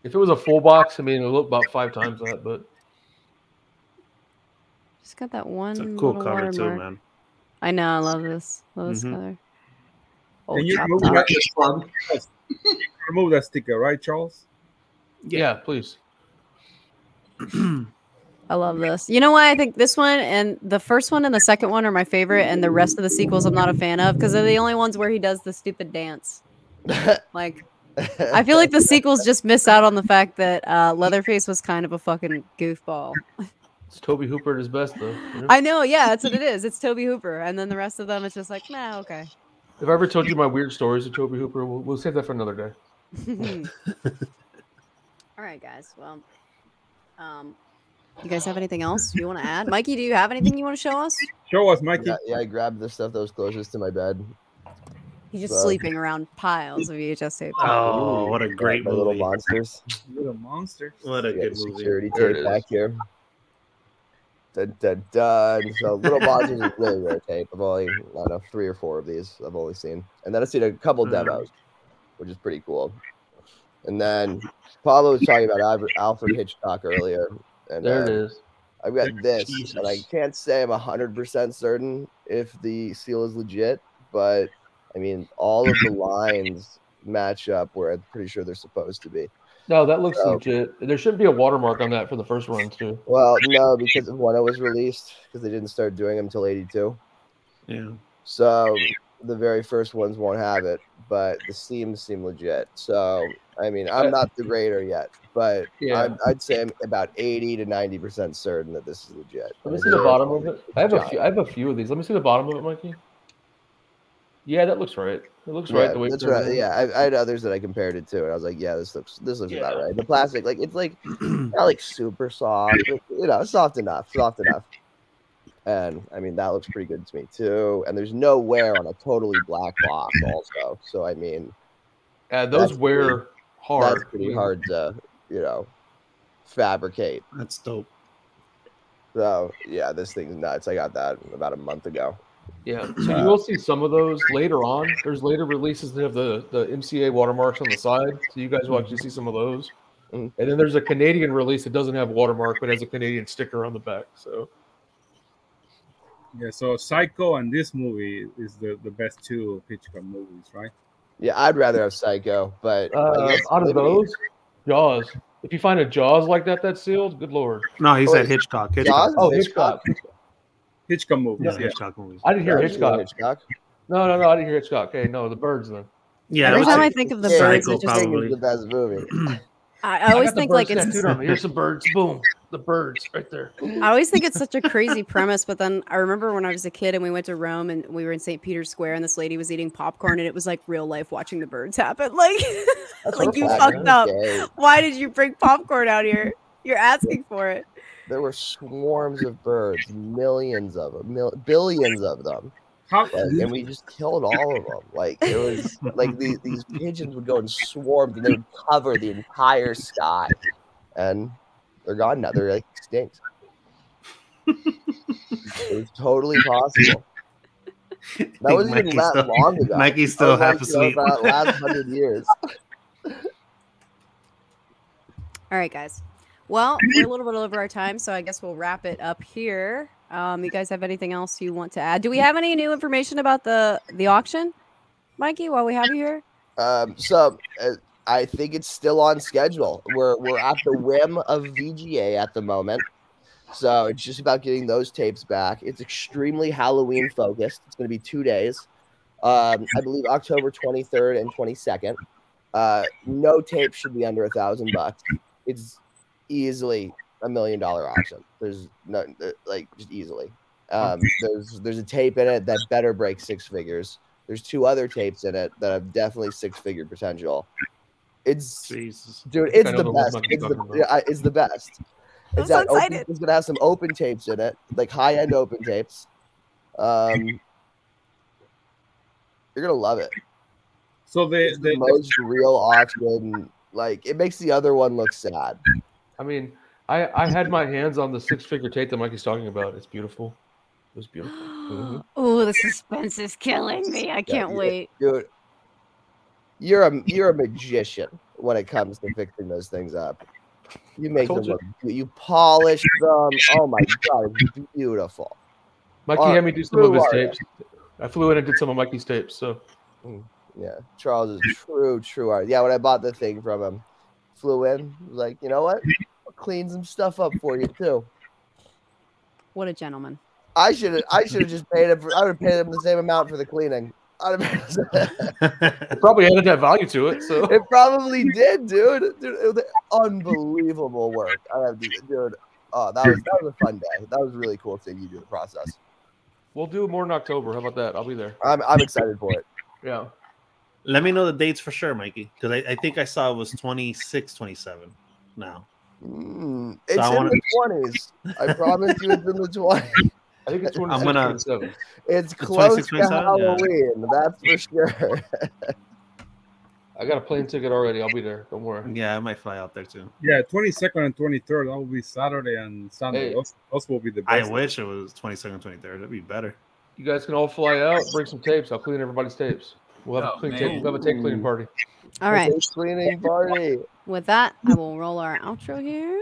If it was a full box, I mean, it looked about five times that, but just got that one. It's a cool cover, too, man. I know, I love this. Love this mm-hmm. color. Oh, can you remove that, remove that sticker, right, Charles? Yeah, yeah please. I love this. You know why I think this one and the first one and the second one are my favorite, and the rest of the sequels I'm not a fan of because they're the only ones where he does the stupid dance. Like, I feel like the sequels just miss out on the fact that uh, Leatherface was kind of a fucking goofball. It's Tobe Hooper at his best, though. You know? I know, yeah, that's what it is. It's Tobe Hooper, and then the rest of them, it's just like, nah, okay. If I ever told you my weird stories of Tobe Hooper, we'll, we'll save that for another day. All right, guys. Well, um. You guys have anything else you want to add? Mikey, do you have anything you want to show us? Show us, Mikey. Yeah, yeah, I grabbed the stuff that was closest to my bed. He's just so. Sleeping around piles of V H S tape. Oh, what a great movie. Little monsters. Little monsters. What a yeah, good security movie. Security tape back here. Da, da, da. So Little Monsters is really rare tape. I've only, I don't know, three or four of these I've only seen. And then I've seen a couple demos, which is pretty cool. And then Pablo was talking about Alfred Hitchcock earlier. And, there uh, it is. I've got this, Jesus. And I can't say I'm one hundred percent certain if the seal is legit, but I mean, all of the lines match up where I'm pretty sure they're supposed to be. No, that looks so legit. There shouldn't be a watermark on that for the first one, too. Well, no, because of when it was released, because they didn't start doing them until eighty-two. Yeah. So the very first ones won't have it, but the seams seem legit. So, I mean, I'm not the grader yet, but yeah. I'm, I'd say I'm about eighty to ninety percent certain that this is legit. Let me see the bottom of it. I have, a few, I have a few of these. Let me see the bottom of it, Mikey. Yeah, that looks right. It looks yeah, right. The way that's right. Yeah, I, I had others that I compared it to, and I was like, "Yeah, this looks this looks yeah. about right." The plastic, like it's like not like super soft, but, you know, soft enough, soft enough. And I mean, that looks pretty good to me too. And there's no wear on a totally black box, also. So I mean, uh, those wear pretty, hard. That's pretty hard to you know fabricate. That's dope. So yeah, this thing's nuts. I got that about a month ago. Yeah, so you will see some of those later on. There's later releases that have the, the M C A watermarks on the side, so you guys will actually see some of those. And then there's a Canadian release that doesn't have watermark, but has a Canadian sticker on the back. So yeah, so Psycho and this movie is the, the best two of Hitchcock movies, right? Yeah, I'd rather have Psycho, but uh, out of those, Jaws. If you find a Jaws like that that's sealed, good lord. No, he said Hitchcock. Hitchcock. Oh, Hitchcock. Hitchcock movies. No, yeah. Hitchcock movies. I didn't hear yeah, Hitchcock. Hitchcock. No, no, no. I didn't hear Hitchcock. Hey, no, The Birds then. Yeah. Every time I think of The Birds, I just think the best movie. I always I think like it's. Here's some birds. Boom. The Birds right there. I always think it's such a crazy premise, but then I remember when I was a kid and we went to Rome and we were in Saint Peter's Square and this lady was eating popcorn and it was like real life watching the birds happen. Like, like you fucked up. Day. Why did you bring popcorn out here? You're asking for it. There were swarms of birds, millions of them, mil billions of them, like, and we just killed all of them. Like it was like the, these pigeons would go in swarms and they would cover the entire sky, and they're gone now. They're like extinct. It was totally possible. That wasn't even that still, long ago. Mikey's still half asleep. About last hundred years. All right, guys. Well, we're a little bit over our time, so I guess we'll wrap it up here. Um, you guys have anything else you want to add? Do we have any new information about the, the auction, Mikey, while we have you here? Um, so uh, I think it's still on schedule. We're, we're at the whim of V G A at the moment. So it's just about getting those tapes back. It's extremely Halloween-focused. It's going to be two days. Um, I believe October twenty-third and twenty-second. Uh, no tape should be under a thousand bucks. It's easily a million dollar auction. There's no like just easily. Um, there's there's a tape in it that better break six figures. There's two other tapes in it that have definitely six figure potential. It's Jesus. Dude, it's the best. It's the, it's the best. It's the best. It's gonna have some open tapes in it, like high end open tapes. Um, you're gonna love it. So they, it's the they, most they, real auction. Like it makes the other one look sad. I mean, I, I had my hands on the six-figure tape that Mikey's talking about. It's beautiful. It was beautiful. Mm-hmm. Oh, the suspense is killing me. I can't yeah, wait. Dude, you're a you're a magician when it comes to fixing those things up. You make them you. look you polish them. Oh my god, it's beautiful. Mikey had me do some of his tapes. I flew in and did some of Mikey's tapes. So yeah, Charles is true, true art. Yeah, when I bought the thing from him, flew in, was like, you know what? Clean some stuff up for you too. What a gentleman! I should have. I should have just paid him. For, I would have paid him the same amount for the cleaning. I'd have probably added that value to it. So it probably did, dude. Dude, it was unbelievable work. I have, dude. Oh, that was that was a fun day. That was really cool seeing you do the process. We'll do more in October. How about that? I'll be there. I'm I'm excited for it. Yeah. Let me know the dates for sure, Mikey, because I, I think I saw it was twenty-six, twenty-seven. Now. Mm, it's so in wanna... the twenties. I promise you, it's in the twenties. I think it's twenty-six, gonna... twenty-seven. It's close to Halloween, yeah. That's for sure. I got a plane ticket already. I'll be there. Don't worry. Yeah, I might fly out there too. Yeah, twenty-second and twenty-third. That will be Saturday and Sunday. Hey. Those, those will be the best. I wish it was twenty-second and twenty-third. That'd be better. You guys can all fly out. Bring some tapes. I'll clean everybody's tapes. We'll have, oh, a, clean tape. We'll have a tape cleaning party. All right. Tape cleaning party. With that, I will roll our outro here.